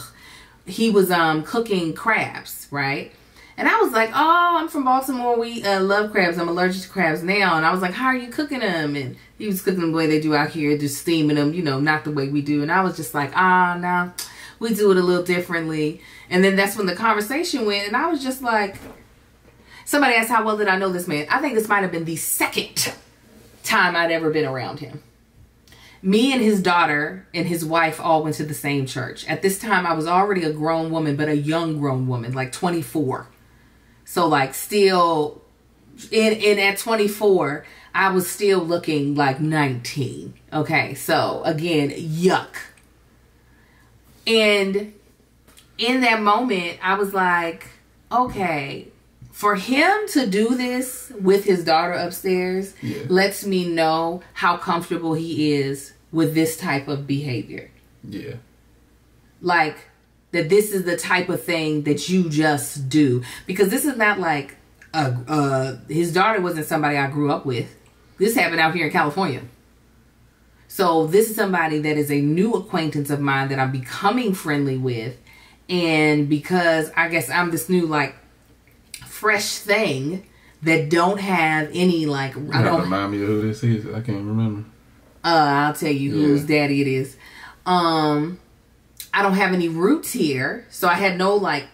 He was cooking crabs, right? And I was like, "Oh, I'm from Baltimore. We love crabs. I'm allergic to crabs now." And I was like, "How are you cooking them?" And he was cooking them the way they do out here, just steaming them, you know, not the way we do. And I was just like, "Ah, no, we do it a little differently." And then that's when the conversation went, and I was just like, somebody asked, "How well did I know this man?" I think this might have been the second time I'd ever been around him. Me and his daughter and his wife all went to the same church. At this time, I was already a grown woman, but a young grown woman, like 24. So like still, and at 24, I was still looking like 19. Okay, so again, yuck. And in that moment, I was like, okay, for him to do this with his daughter upstairs, yeah, lets me know how comfortable he is with this type of behavior. Yeah. Like, that this is the type of thing that you just do. Because this is not like, his daughter wasn't somebody I grew up with. This happened out here in California. So this is somebody that is a new acquaintance of mine that I'm becoming friendly with. And because I guess I'm this new, like, fresh thing that don't have any, like, you I don't remind me of who this is. I can't remember. I'll tell you, yeah, whose daddy it is. I don't have any roots here, so I had no like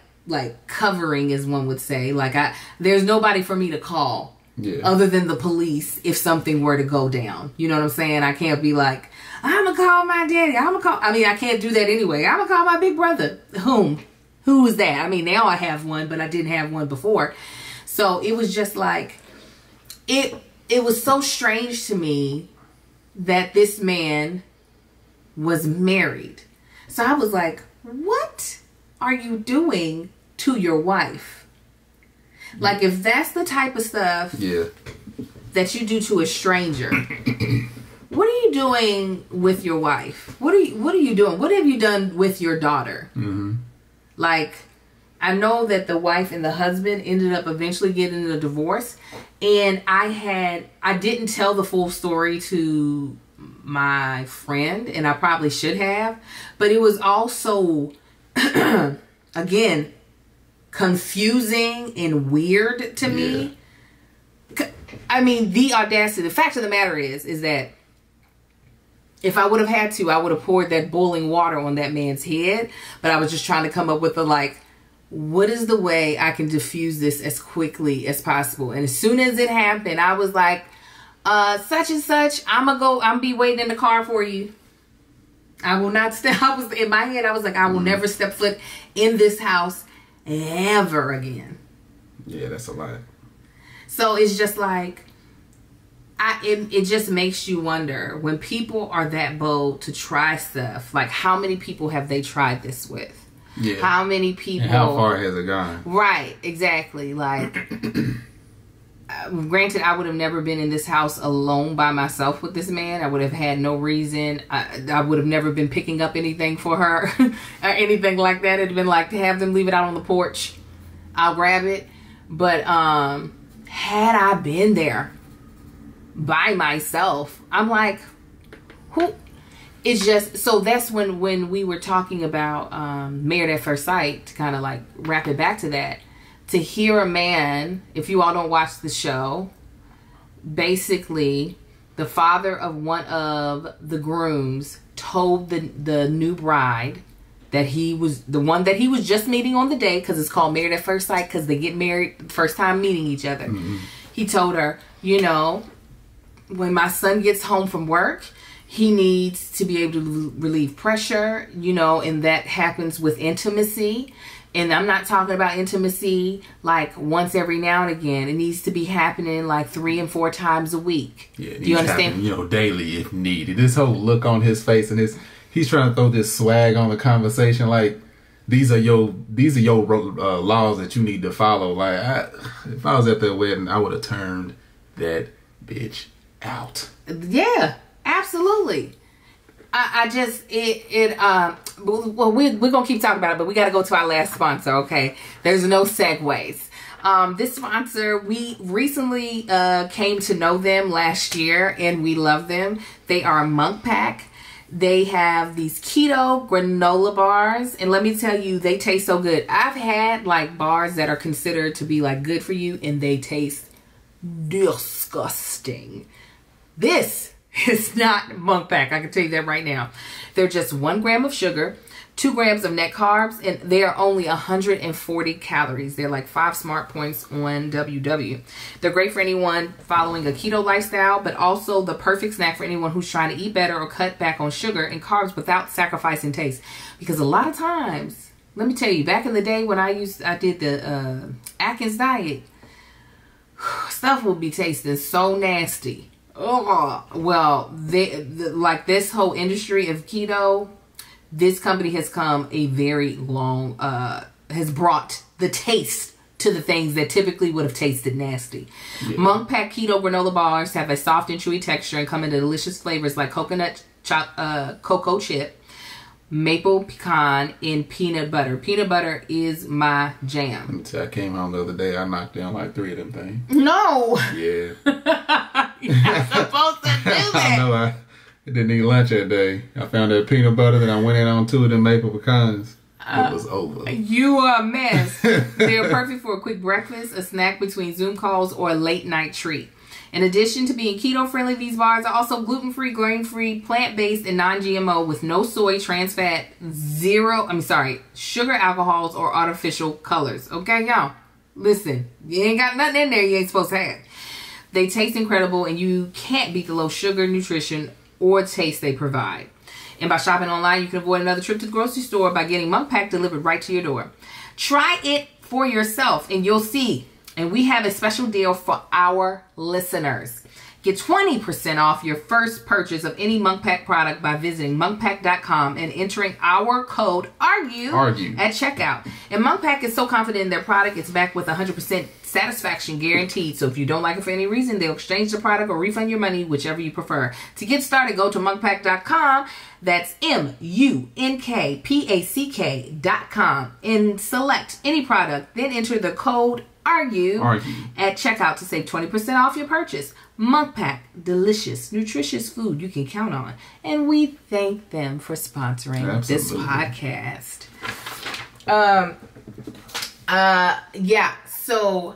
covering, as one would say. Like there's nobody for me to call, yeah, other than the police if something were to go down. You know what I'm saying? I can't be like, "I'm gonna call my daddy. I'm gonna call." I mean, I can't do that anyway. "I'm gonna call my big brother." Whom? Who is that? I mean, now I have one, but I didn't have one before. So it was just like, it was so strange to me that this man was married. So I was like, what are you doing to your wife? Like, if that's the type of stuff, yeah, that you do to a stranger, what are you doing with your wife? What are you doing? What have you done with your daughter? Mm-hmm. Like, I know that the wife and the husband ended up eventually getting a divorce. And I didn't tell the full story to my friend, and I probably should have. But it was also, again, confusing and weird to me. I mean, the audacity. The fact of the matter is that if I would have had to, I would have poured that boiling water on that man's head. But I was just trying to come up with a, like, what is the way I can diffuse this as quickly as possible? And as soon as it happened, I was like, such and such, I'm be waiting in the car for you. I will not step. I was in my head, I was like, I will never step foot in this house ever again. Yeah, that's a lot. So it's just like, it just makes you wonder, when people are that bold to try stuff, like, how many people have they tried this with? Yeah. How many people? And how far has it gone? Right, exactly. Like, granted, I would have never been in this house alone by myself with this man. I would have had no reason. I would have never been picking up anything for her or anything like that. It'd been like, to have them leave it out on the porch, I'll grab it. But had I been there by myself, I'm like, cool. It's just, so that's when we were talking about Married at First Sight, to kind of like wrap it back to that, to hear a man, if you all don't watch the show, basically the father of one of the grooms told the new bride that he was the one that he was just meeting on the day, because it's called Married at First Sight, because they get married the first time meeting each other. Mm-hmm. He told her, you know, when my son gets home from work, he needs to be able to relieve pressure, you know, and that happens with intimacy. And I'm not talking about intimacy like once every now and again. It needs to be happening like 3 and 4 times a week. Yeah, do you understand? You know, daily if needed. This whole look on his face and his, he's trying to throw this swag on the conversation like, these are your laws that you need to follow. Like, if I was at the wedding, I would have turned that bitch out. Yeah, absolutely. I just, well, we're going to keep talking about it, but we got to go to our last sponsor, okay? There's no segues. This sponsor, we recently came to know them last year, and we love them. They are Munk Pack. They have these keto granola bars, and let me tell you, they taste so good. I've had like bars that are considered to be like good for you, and they taste disgusting. This is not Munk Pack, I can tell you that right now. They're just 1 gram of sugar, 2 grams of net carbs, and they are only 140 calories. They're like 5 smart points on WW. They're great for anyone following a keto lifestyle, but also the perfect snack for anyone who's trying to eat better or cut back on sugar and carbs without sacrificing taste. Because a lot of times, let me tell you, back in the day when I did the Atkins diet, stuff would be tasting so nasty. Oh, well, like this whole industry of keto, this company has come a very long, has brought the taste to the things that typically would have tasted nasty. Yeah. Munk Pack Keto Granola Bars have a soft and chewy texture and come in delicious flavors like coconut, cocoa chip, maple pecan, and peanut butter. Peanut butter is my jam. Until I came home the other day, I knocked down like 3 of them things. No! Yeah. You're not supposed to do that. I know, I didn't eat lunch that day. I found that peanut butter, then I went in on 2 of them maple pecans. It was over. You are a mess. They're perfect for a quick breakfast, a snack between Zoom calls, or a late night treat. In addition to being keto friendly, these bars are also gluten-free, grain-free, plant-based, and non-GMO with no soy, trans fat, sugar, alcohols, or artificial colors. Okay, y'all? Listen, you ain't got nothing in there you ain't supposed to have. They taste incredible, and you can't beat the low sugar, nutrition, or taste they provide. And by shopping online, you can avoid another trip to the grocery store by getting Munk Pack delivered right to your door. Try it for yourself and you'll see. And we have a special deal for our listeners. Get 20% off your first purchase of any Munk Pack product by visiting monkpack.com and entering our code ARGUE at checkout. And Munk Pack is so confident in their product, it's backed with 100% satisfaction guaranteed. So if you don't like it for any reason, they'll exchange the product or refund your money, whichever you prefer. To get started, go to monkpack.com. That's MUNKPACK.com and select any product. Then enter the code ARGUE at checkout to save 20% off your purchase. Munk Pack, delicious, nutritious food you can count on. And we thank them for sponsoring this podcast. Yeah, so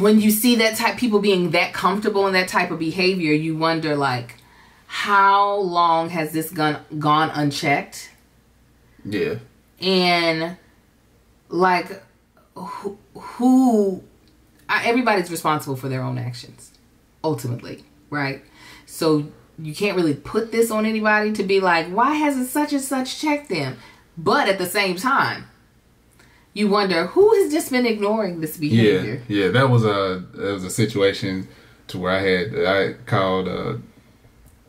when you see that type people being that comfortable in that type of behavior, you wonder like, how long has this gone unchecked? Yeah. And like, everybody's responsible for their own actions ultimately, right? So you can't really put this on anybody to be like, why hasn't such and such checked them? But at the same time, you wonder who has just been ignoring this behavior. Yeah, that was a situation to where I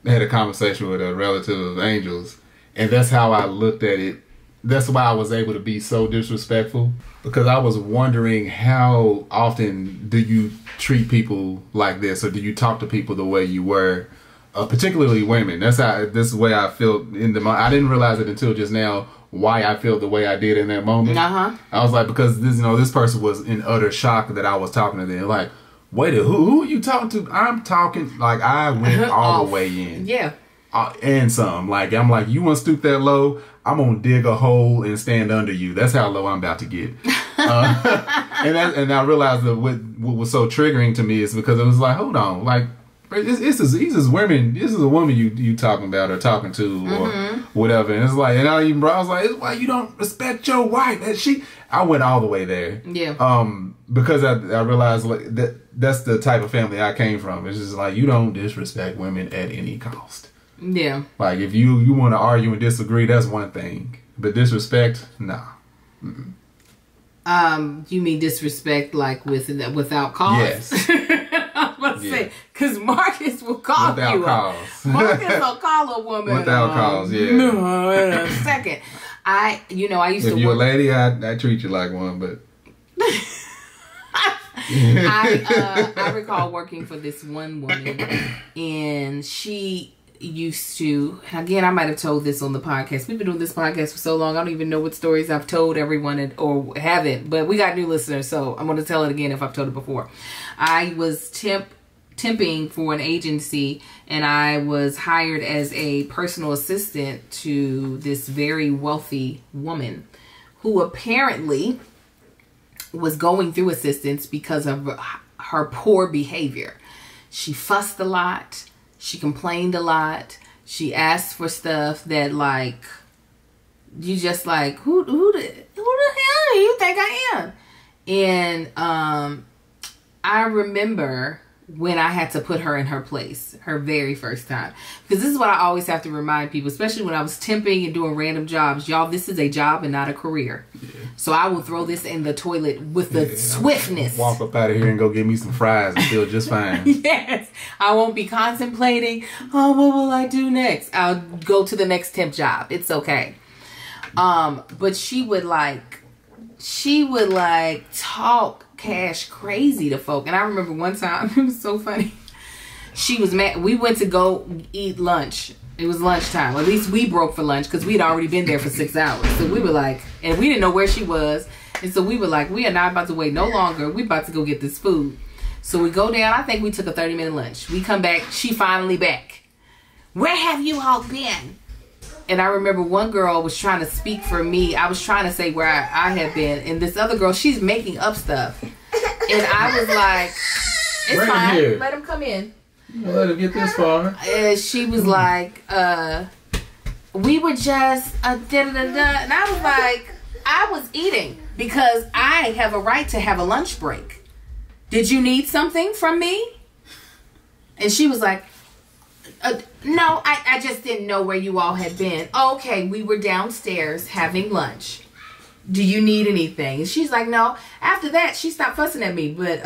had a conversation with a relative of Angel's, and that's how I looked at it. That's why I was able to be so disrespectful, because I was wondering, how often do you treat people like this, or do you talk to people the way you were, particularly women? That's how this way I felt in the moment. I didn't realize it until just now why I felt the way I did in that moment. I was like, because this person was in utter shock that I was talking to them. Like, Wait, who are you talking to? I'm talking, like, I went all the way in. Yeah. And some. Like, I'm like, you want to stoop that low? I'm going to dig a hole and stand under you. That's how low I'm about to get. And I realized that what was so triggering to me is because it was like, hold on. Like, these is women. This is a woman you talking about or talking to or whatever. And it's like, and I was like, it's why you don't respect your wife. And I went all the way there. Yeah. Because I realized like, that's the type of family I came from. It's just like, you don't disrespect women at any cost. Yeah. Like, if you want to argue and disagree, that's one thing. But disrespect, nah. Mm-mm. You mean disrespect like without cause? Yes. I was going to say, because Marcus will call you. Without cause. Marcus will call a woman. Without cause, yeah. No, in a second. I used to. If you're a lady, I treat you like one, but. I recall working for this one woman, and she used to, again, I might have told this on the podcast. We've been doing this podcast for so long, I don't even know what stories I've told everyone or haven't, but we got new listeners, so I'm going to tell it again if I've told it before. I was temping for an agency, and I was hired as a personal assistant to this very wealthy woman who apparently was going through assistance because of her poor behavior. She fussed a lot. She complained a lot. She asked for stuff that, like, you just like, who the hell do you think I am? And I remember when I had to put her in her place, her very first time. Because this is what I always have to remind people, especially when I was temping and doing random jobs. Y'all, this is a job and not a career. Yeah. So I will throw this in the toilet with the swiftness. Walk up out of here and go get me some fries and feel just fine. Yes. I won't be contemplating, oh, what will I do next? I'll go to the next temp job. It's okay. But she would talk cash crazy to folk. And I remember one time, it was so funny. She was mad. We went to go eat lunch. It was lunchtime. At least we broke for lunch because we'd already been there for 6 hours. So we were like, and we didn't know where she was. And so we were like, we are not about to wait no longer. We're about to go get this food. So we go down. I think we took a 30-minute lunch. We come back. She finally back. Where have you all been? And I remember one girl was trying to speak for me. I was trying to say where I had been. And this other girl, she's making up stuff. And I was like, it's Bring fine. Here. Let him come in. Let him get this far. And she was like, we were just da-da-da-da. And I was like, I was eating because I have a right to have a lunch break. Did you need something from me? And she was like, no, I just didn't know where you all had been. Okay, we were downstairs having lunch. Do you need anything? And she's like, no. After that, she stopped fussing at me. But,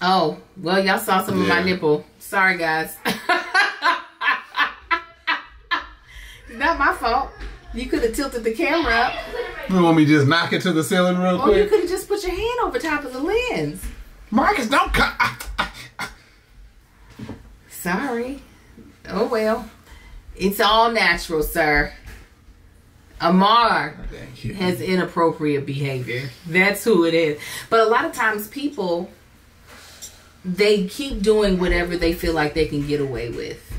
oh, well, y'all saw some of my nipple. Sorry, guys. Not my fault. You could have tilted the camera up. You want me to just knock it to the ceiling real quick? Or you could have just put your hand over top of the lens. Marcus, don't cut. Sorry. Oh, well. It's all natural, sir. Amar has inappropriate behavior. That's who it is. But a lot of times people, they keep doing whatever they feel like they can get away with.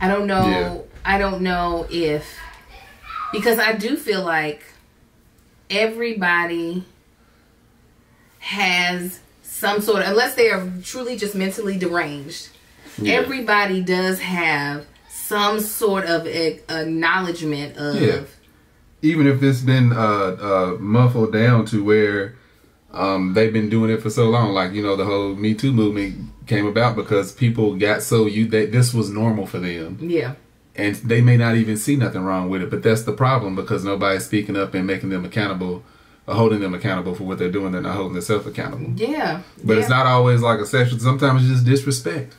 I don't know. Yeah. I don't know if, because I do feel like everybody has some sort of, unless they are truly just mentally deranged, everybody does have some sort of acknowledgement of. Yeah. Even if it's been muffled down to where they've been doing it for so long, like, you know, the whole Me Too movement came about because people got so this was normal for them. Yeah. And they may not even see nothing wrong with it, but that's the problem because nobody's speaking up and making them accountable. Holding them accountable for what they're doing. They're not holding themselves accountable. Yeah. But it's not always like a sexual. Sometimes it's just disrespect.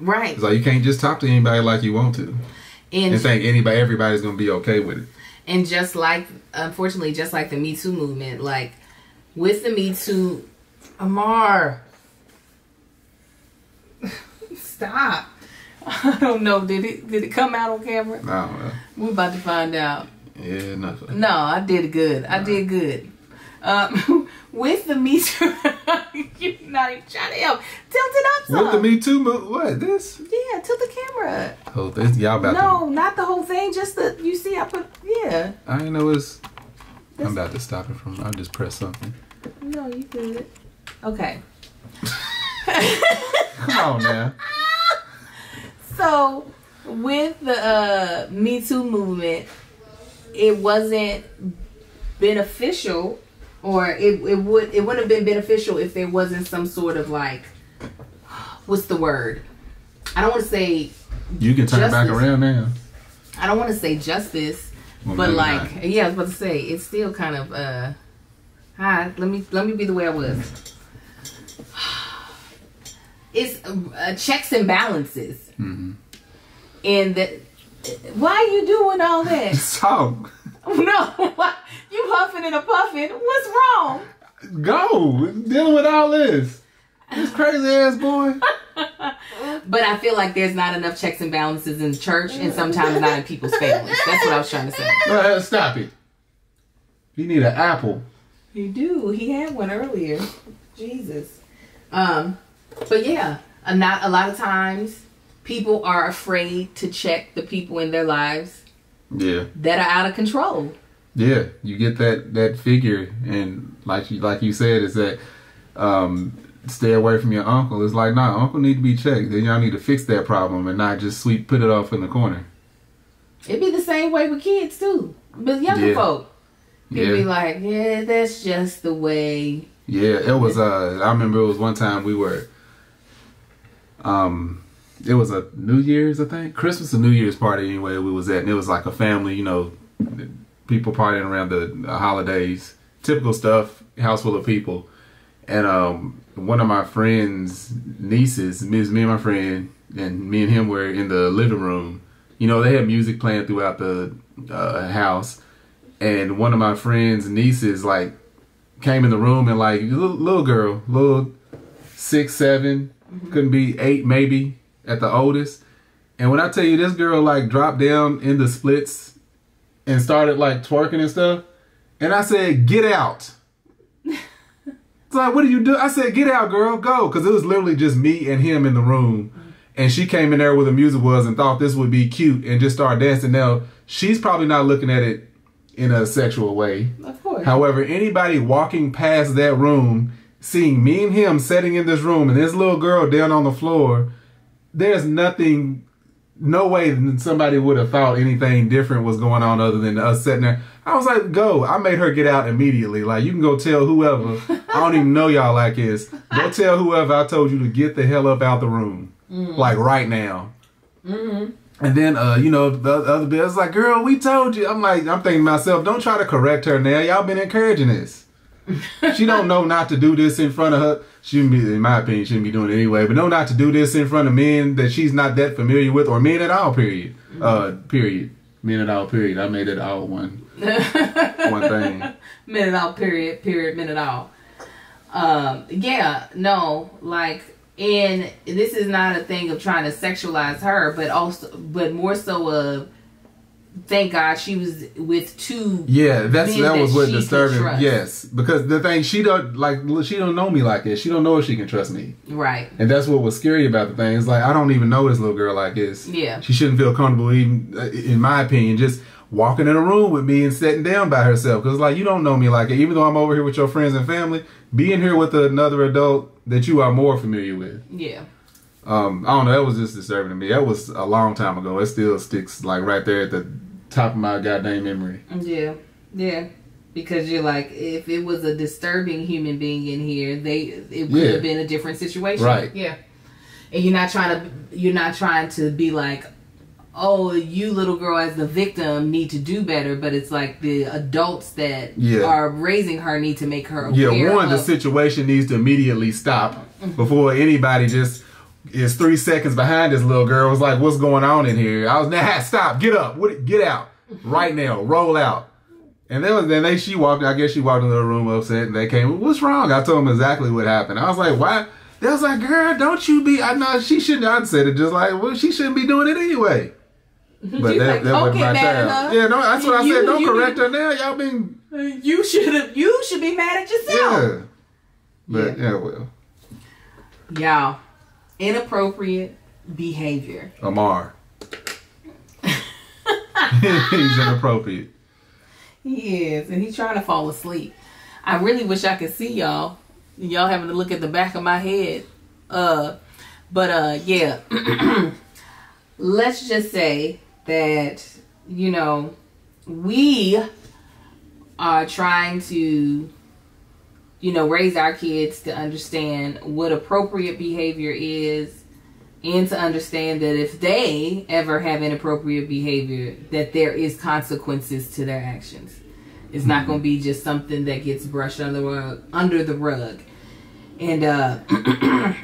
Right. It's like you can't just talk to anybody like you want to. And think everybody's going to be okay with it. And just like, unfortunately, just like the Me Too movement, like with the Me Too, Amar, stop. I don't know. Did it come out on camera? No. We're about to find out. Yeah, nothing. No, I did good. I did good. with the Me Too. You're not even trying to help. Tilt it up some. With the Me Too move, what, this? Yeah, tilt the camera. Oh, this, y'all about no, to... not the whole thing, just the, you see, I put, yeah. I didn't know it's, this... I'm about to stop it from, I'll just press something. No, you good. Okay. Come on now. So, with the Me Too movement, it wasn't beneficial, or it wouldn't have been beneficial if there wasn't some sort of, like, what's the word? I don't want to say you can turn back around now. I don't want to say justice, well, but like not. Yeah, I was about to say it's still kind of hi. Let me be the way I was. It's checks and balances, mm-hmm. and that. Why are you doing all that? So no, you huffing and a puffing. What's wrong? Go dealing with all this. This crazy ass boy. But I feel like there's not enough checks and balances in church, and sometimes not in people's families. That's what I was trying to say. Well, stop it. You need an apple. You do. He had one earlier. Jesus. But yeah, not a lot of times. People are afraid to check the people in their lives that are out of control. Yeah, you get that figure, and like you said, it's that stay away from your uncle. It's like, nah, uncle need to be checked. Then y'all need to fix that problem and not just put it off in the corner. It'd be the same way with kids too, but younger folk. People be like, yeah, that's just the way. Yeah, it was. I remember it was one time we were. It was a New Year's, I think. Christmas and New Year's party anyway we was at. And it was like a family, you know, people partying around the holidays. Typical stuff, house full of people. And one of my friend's nieces, me and my friend, and me and him were in the living room. You know, they had music playing throughout the house. And one of my friend's nieces, like, came in the room and, like, little girl, little 6, 7, mm-hmm. couldn't be 8 maybe. At the oldest. And when I tell you this girl like dropped down in the splits and started like twerking and stuff, and I said, get out. It's like, what are you doing? I said, get out, girl, go. Because it was literally just me and him in the room, and she came in there where the music was and thought this would be cute and just started dancing. Now she's probably not looking at it in a sexual way, of course. However, anybody walking past that room seeing me and him sitting in this room and this little girl down on the floor, there's nothing, no way that somebody would have thought anything different was going on other than us sitting there. I was like, go. I made her get out immediately. Like, you can go tell whoever. I don't even know y'all like this. Go tell whoever I told you to get the hell up out the room. Mm. Like, right now. Mm-hmm. And then, you know, the other bit, I was like, girl, we told you. I'm like, I'm thinking to myself, don't try to correct her now. Y'all been encouraging this. She don't know not to do this in front of her. Shouldn't be, in my opinion, shouldn't be doing it anyway. But know not to do this in front of men that she's not that familiar with, or men at all. Period. Mm-hmm. Period. Men at all. Period. I made it all one thing. Men at all. Period. Period. Men at all. Yeah. No. Like, and this is not a thing of trying to sexualize her, but also, but more so of. Thank God she was with 2. Yeah, that was what disturbed me. Yes, because the thing she don't know me like this. She don't know if she can trust me. Right. And that's what was scary about the thing. It's like, I don't even know this little girl like this. Yeah. She shouldn't feel comfortable, even in my opinion, just walking in a room with me and sitting down by herself. Because like, you don't know me like it. Even though I'm over here with your friends and family, being here with another adult that you are more familiar with. Yeah. I don't know, that was just disturbing to me. That was a long time ago. It still sticks like right there at the top of my goddamn memory. Yeah, yeah. Because you're like, if it was a disturbing human being in here, it would have been a different situation. Right. Yeah. And you're not trying to be like, oh, you little girl as the victim need to do better, but it's like the adults that are raising her need to make her aware. Yeah, one, the situation needs to immediately stop before anybody just. Is 3 seconds behind this little girl. I was like, what's going on in here? I was, nah, stop, get up, get out right now, roll out. And she walked, I guess she walked into the room upset, and they came, what's wrong? I told them exactly what happened. I was like, why? They was like, girl, don't you be, I know she shouldn't, I said it just like, well, she shouldn't be doing it anyway. But that was my child. Yeah, no, that's what I said. Don't correct her now. Y'all been. You should be mad at yourself. Yeah. But yeah, well. Y'all, inappropriate behavior. Amar. He's inappropriate. He is, and he's trying to fall asleep. I really wish I could see y'all. Y'all having to look at the back of my head. Yeah. Let's just say that, you know, we are trying to, you know, raise our kids to understand what appropriate behavior is, and to understand that if they ever have inappropriate behavior, that there is consequences to their actions. It's not going to be just something that gets brushed under the rug. And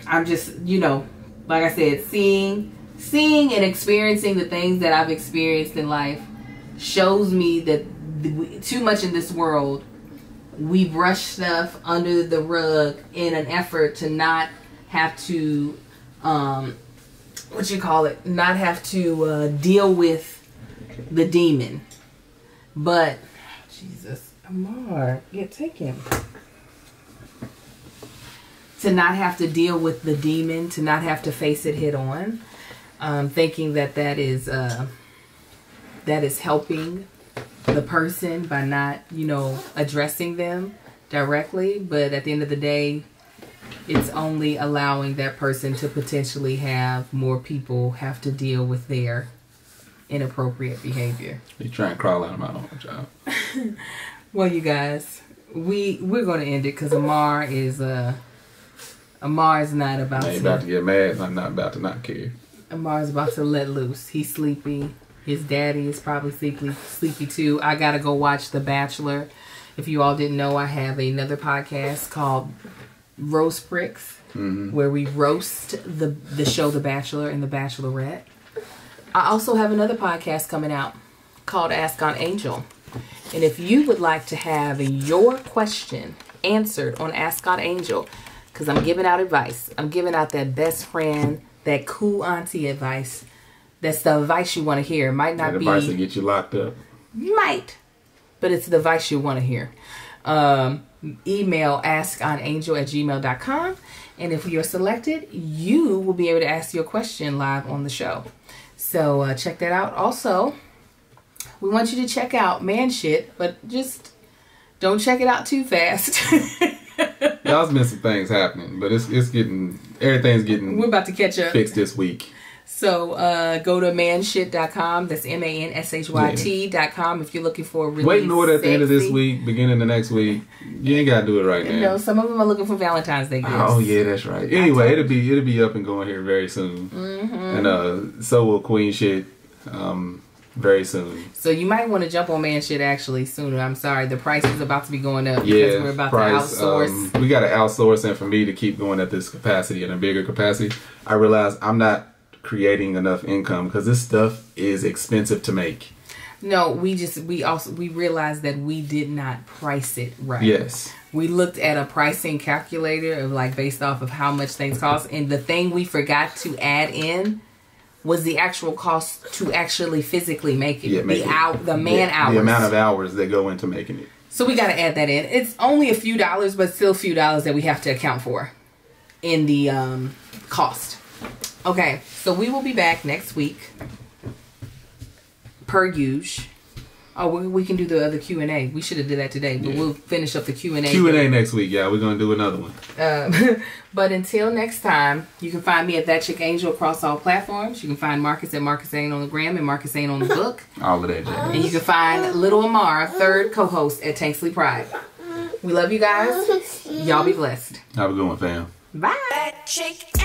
I'm just, you know, like I said, seeing and experiencing the things that I've experienced in life shows me that too much in this world, we brush stuff under the rug in an effort to not have to, not have to deal with the demon. But, Jesus, Amar, take him. To not have to deal with the demon, to not have to face it head on, thinking that is helping the person by not, you know, addressing them directly. But at the end of the day, it's only allowing that person to potentially have more people have to deal with their inappropriate behavior. You try and crawl out of my own job. Well, you guys, we're going to end it because Amar's not about to. I ain't about to get mad, and I'm not about to not care. Amar's about to let loose. He's sleepy. His daddy is probably sleepy too. I gotta go watch The Bachelor. If you all didn't know, I have another podcast called Roast Bricks, where we roast the show The Bachelor and The Bachelorette. I also have another podcast coming out called Ask on Angel. And if you would like to have your question answered on Ask on Angel, because I'm giving out advice. I'm giving out that best friend, that cool auntie advice. That's the advice you want to hear. It might not be advice to get you locked up. Might, but it's the advice you want to hear. Email askonangel@gmail.com, and if you're selected, you will be able to ask your question live on the show. So check that out. Also, we want you to check out Man Shyt, but just don't check it out too fast. Y'all's been some things happening, but everything's getting. We're about to catch up. Fixed this week. So go to manshyt.com. That's manshyt.com if you're looking for a really waiting order at the end of this week, beginning of next week. You ain't gotta do it right now. No, some of them are looking for Valentine's Day gifts. Oh yeah, that's right. Anyway, it'll be up and going here very soon, and so will Queen Shit very soon. So you might want to jump on Man Shyt actually sooner. I'm sorry, the price is about to be going up. Yeah, because we're about to outsource. We got to outsource, and for me to keep going at this capacity and a bigger capacity, I realize I'm not creating enough income because this stuff is expensive to make. No, we realized that we did not price it right. Yes, we looked at a pricing calculator of like based off of how much things cost, and the thing we forgot to add in was the actual cost to actually physically make it. Yeah, the man hours, the amount of hours that go into making it. So we got to add that in. It's only a few dollars, but still a few dollars that we have to account for in the cost. Okay, so we will be back next week, per usual. Oh, we can do the other Q&A. We should have did that today, but we'll finish up the Q&A. Q&A next week, yeah. We're going to do another one. But until next time, you can find me at That Chick Angel across all platforms. You can find Marcus at Marcus Ain't on the Gram and Marcus Ain't on the Book. All of that, yeah. And you can find Little Amar, third co-host at Tanksley Pride. We love you guys. Y'all be blessed. Have a good one, fam. Bye. That Chick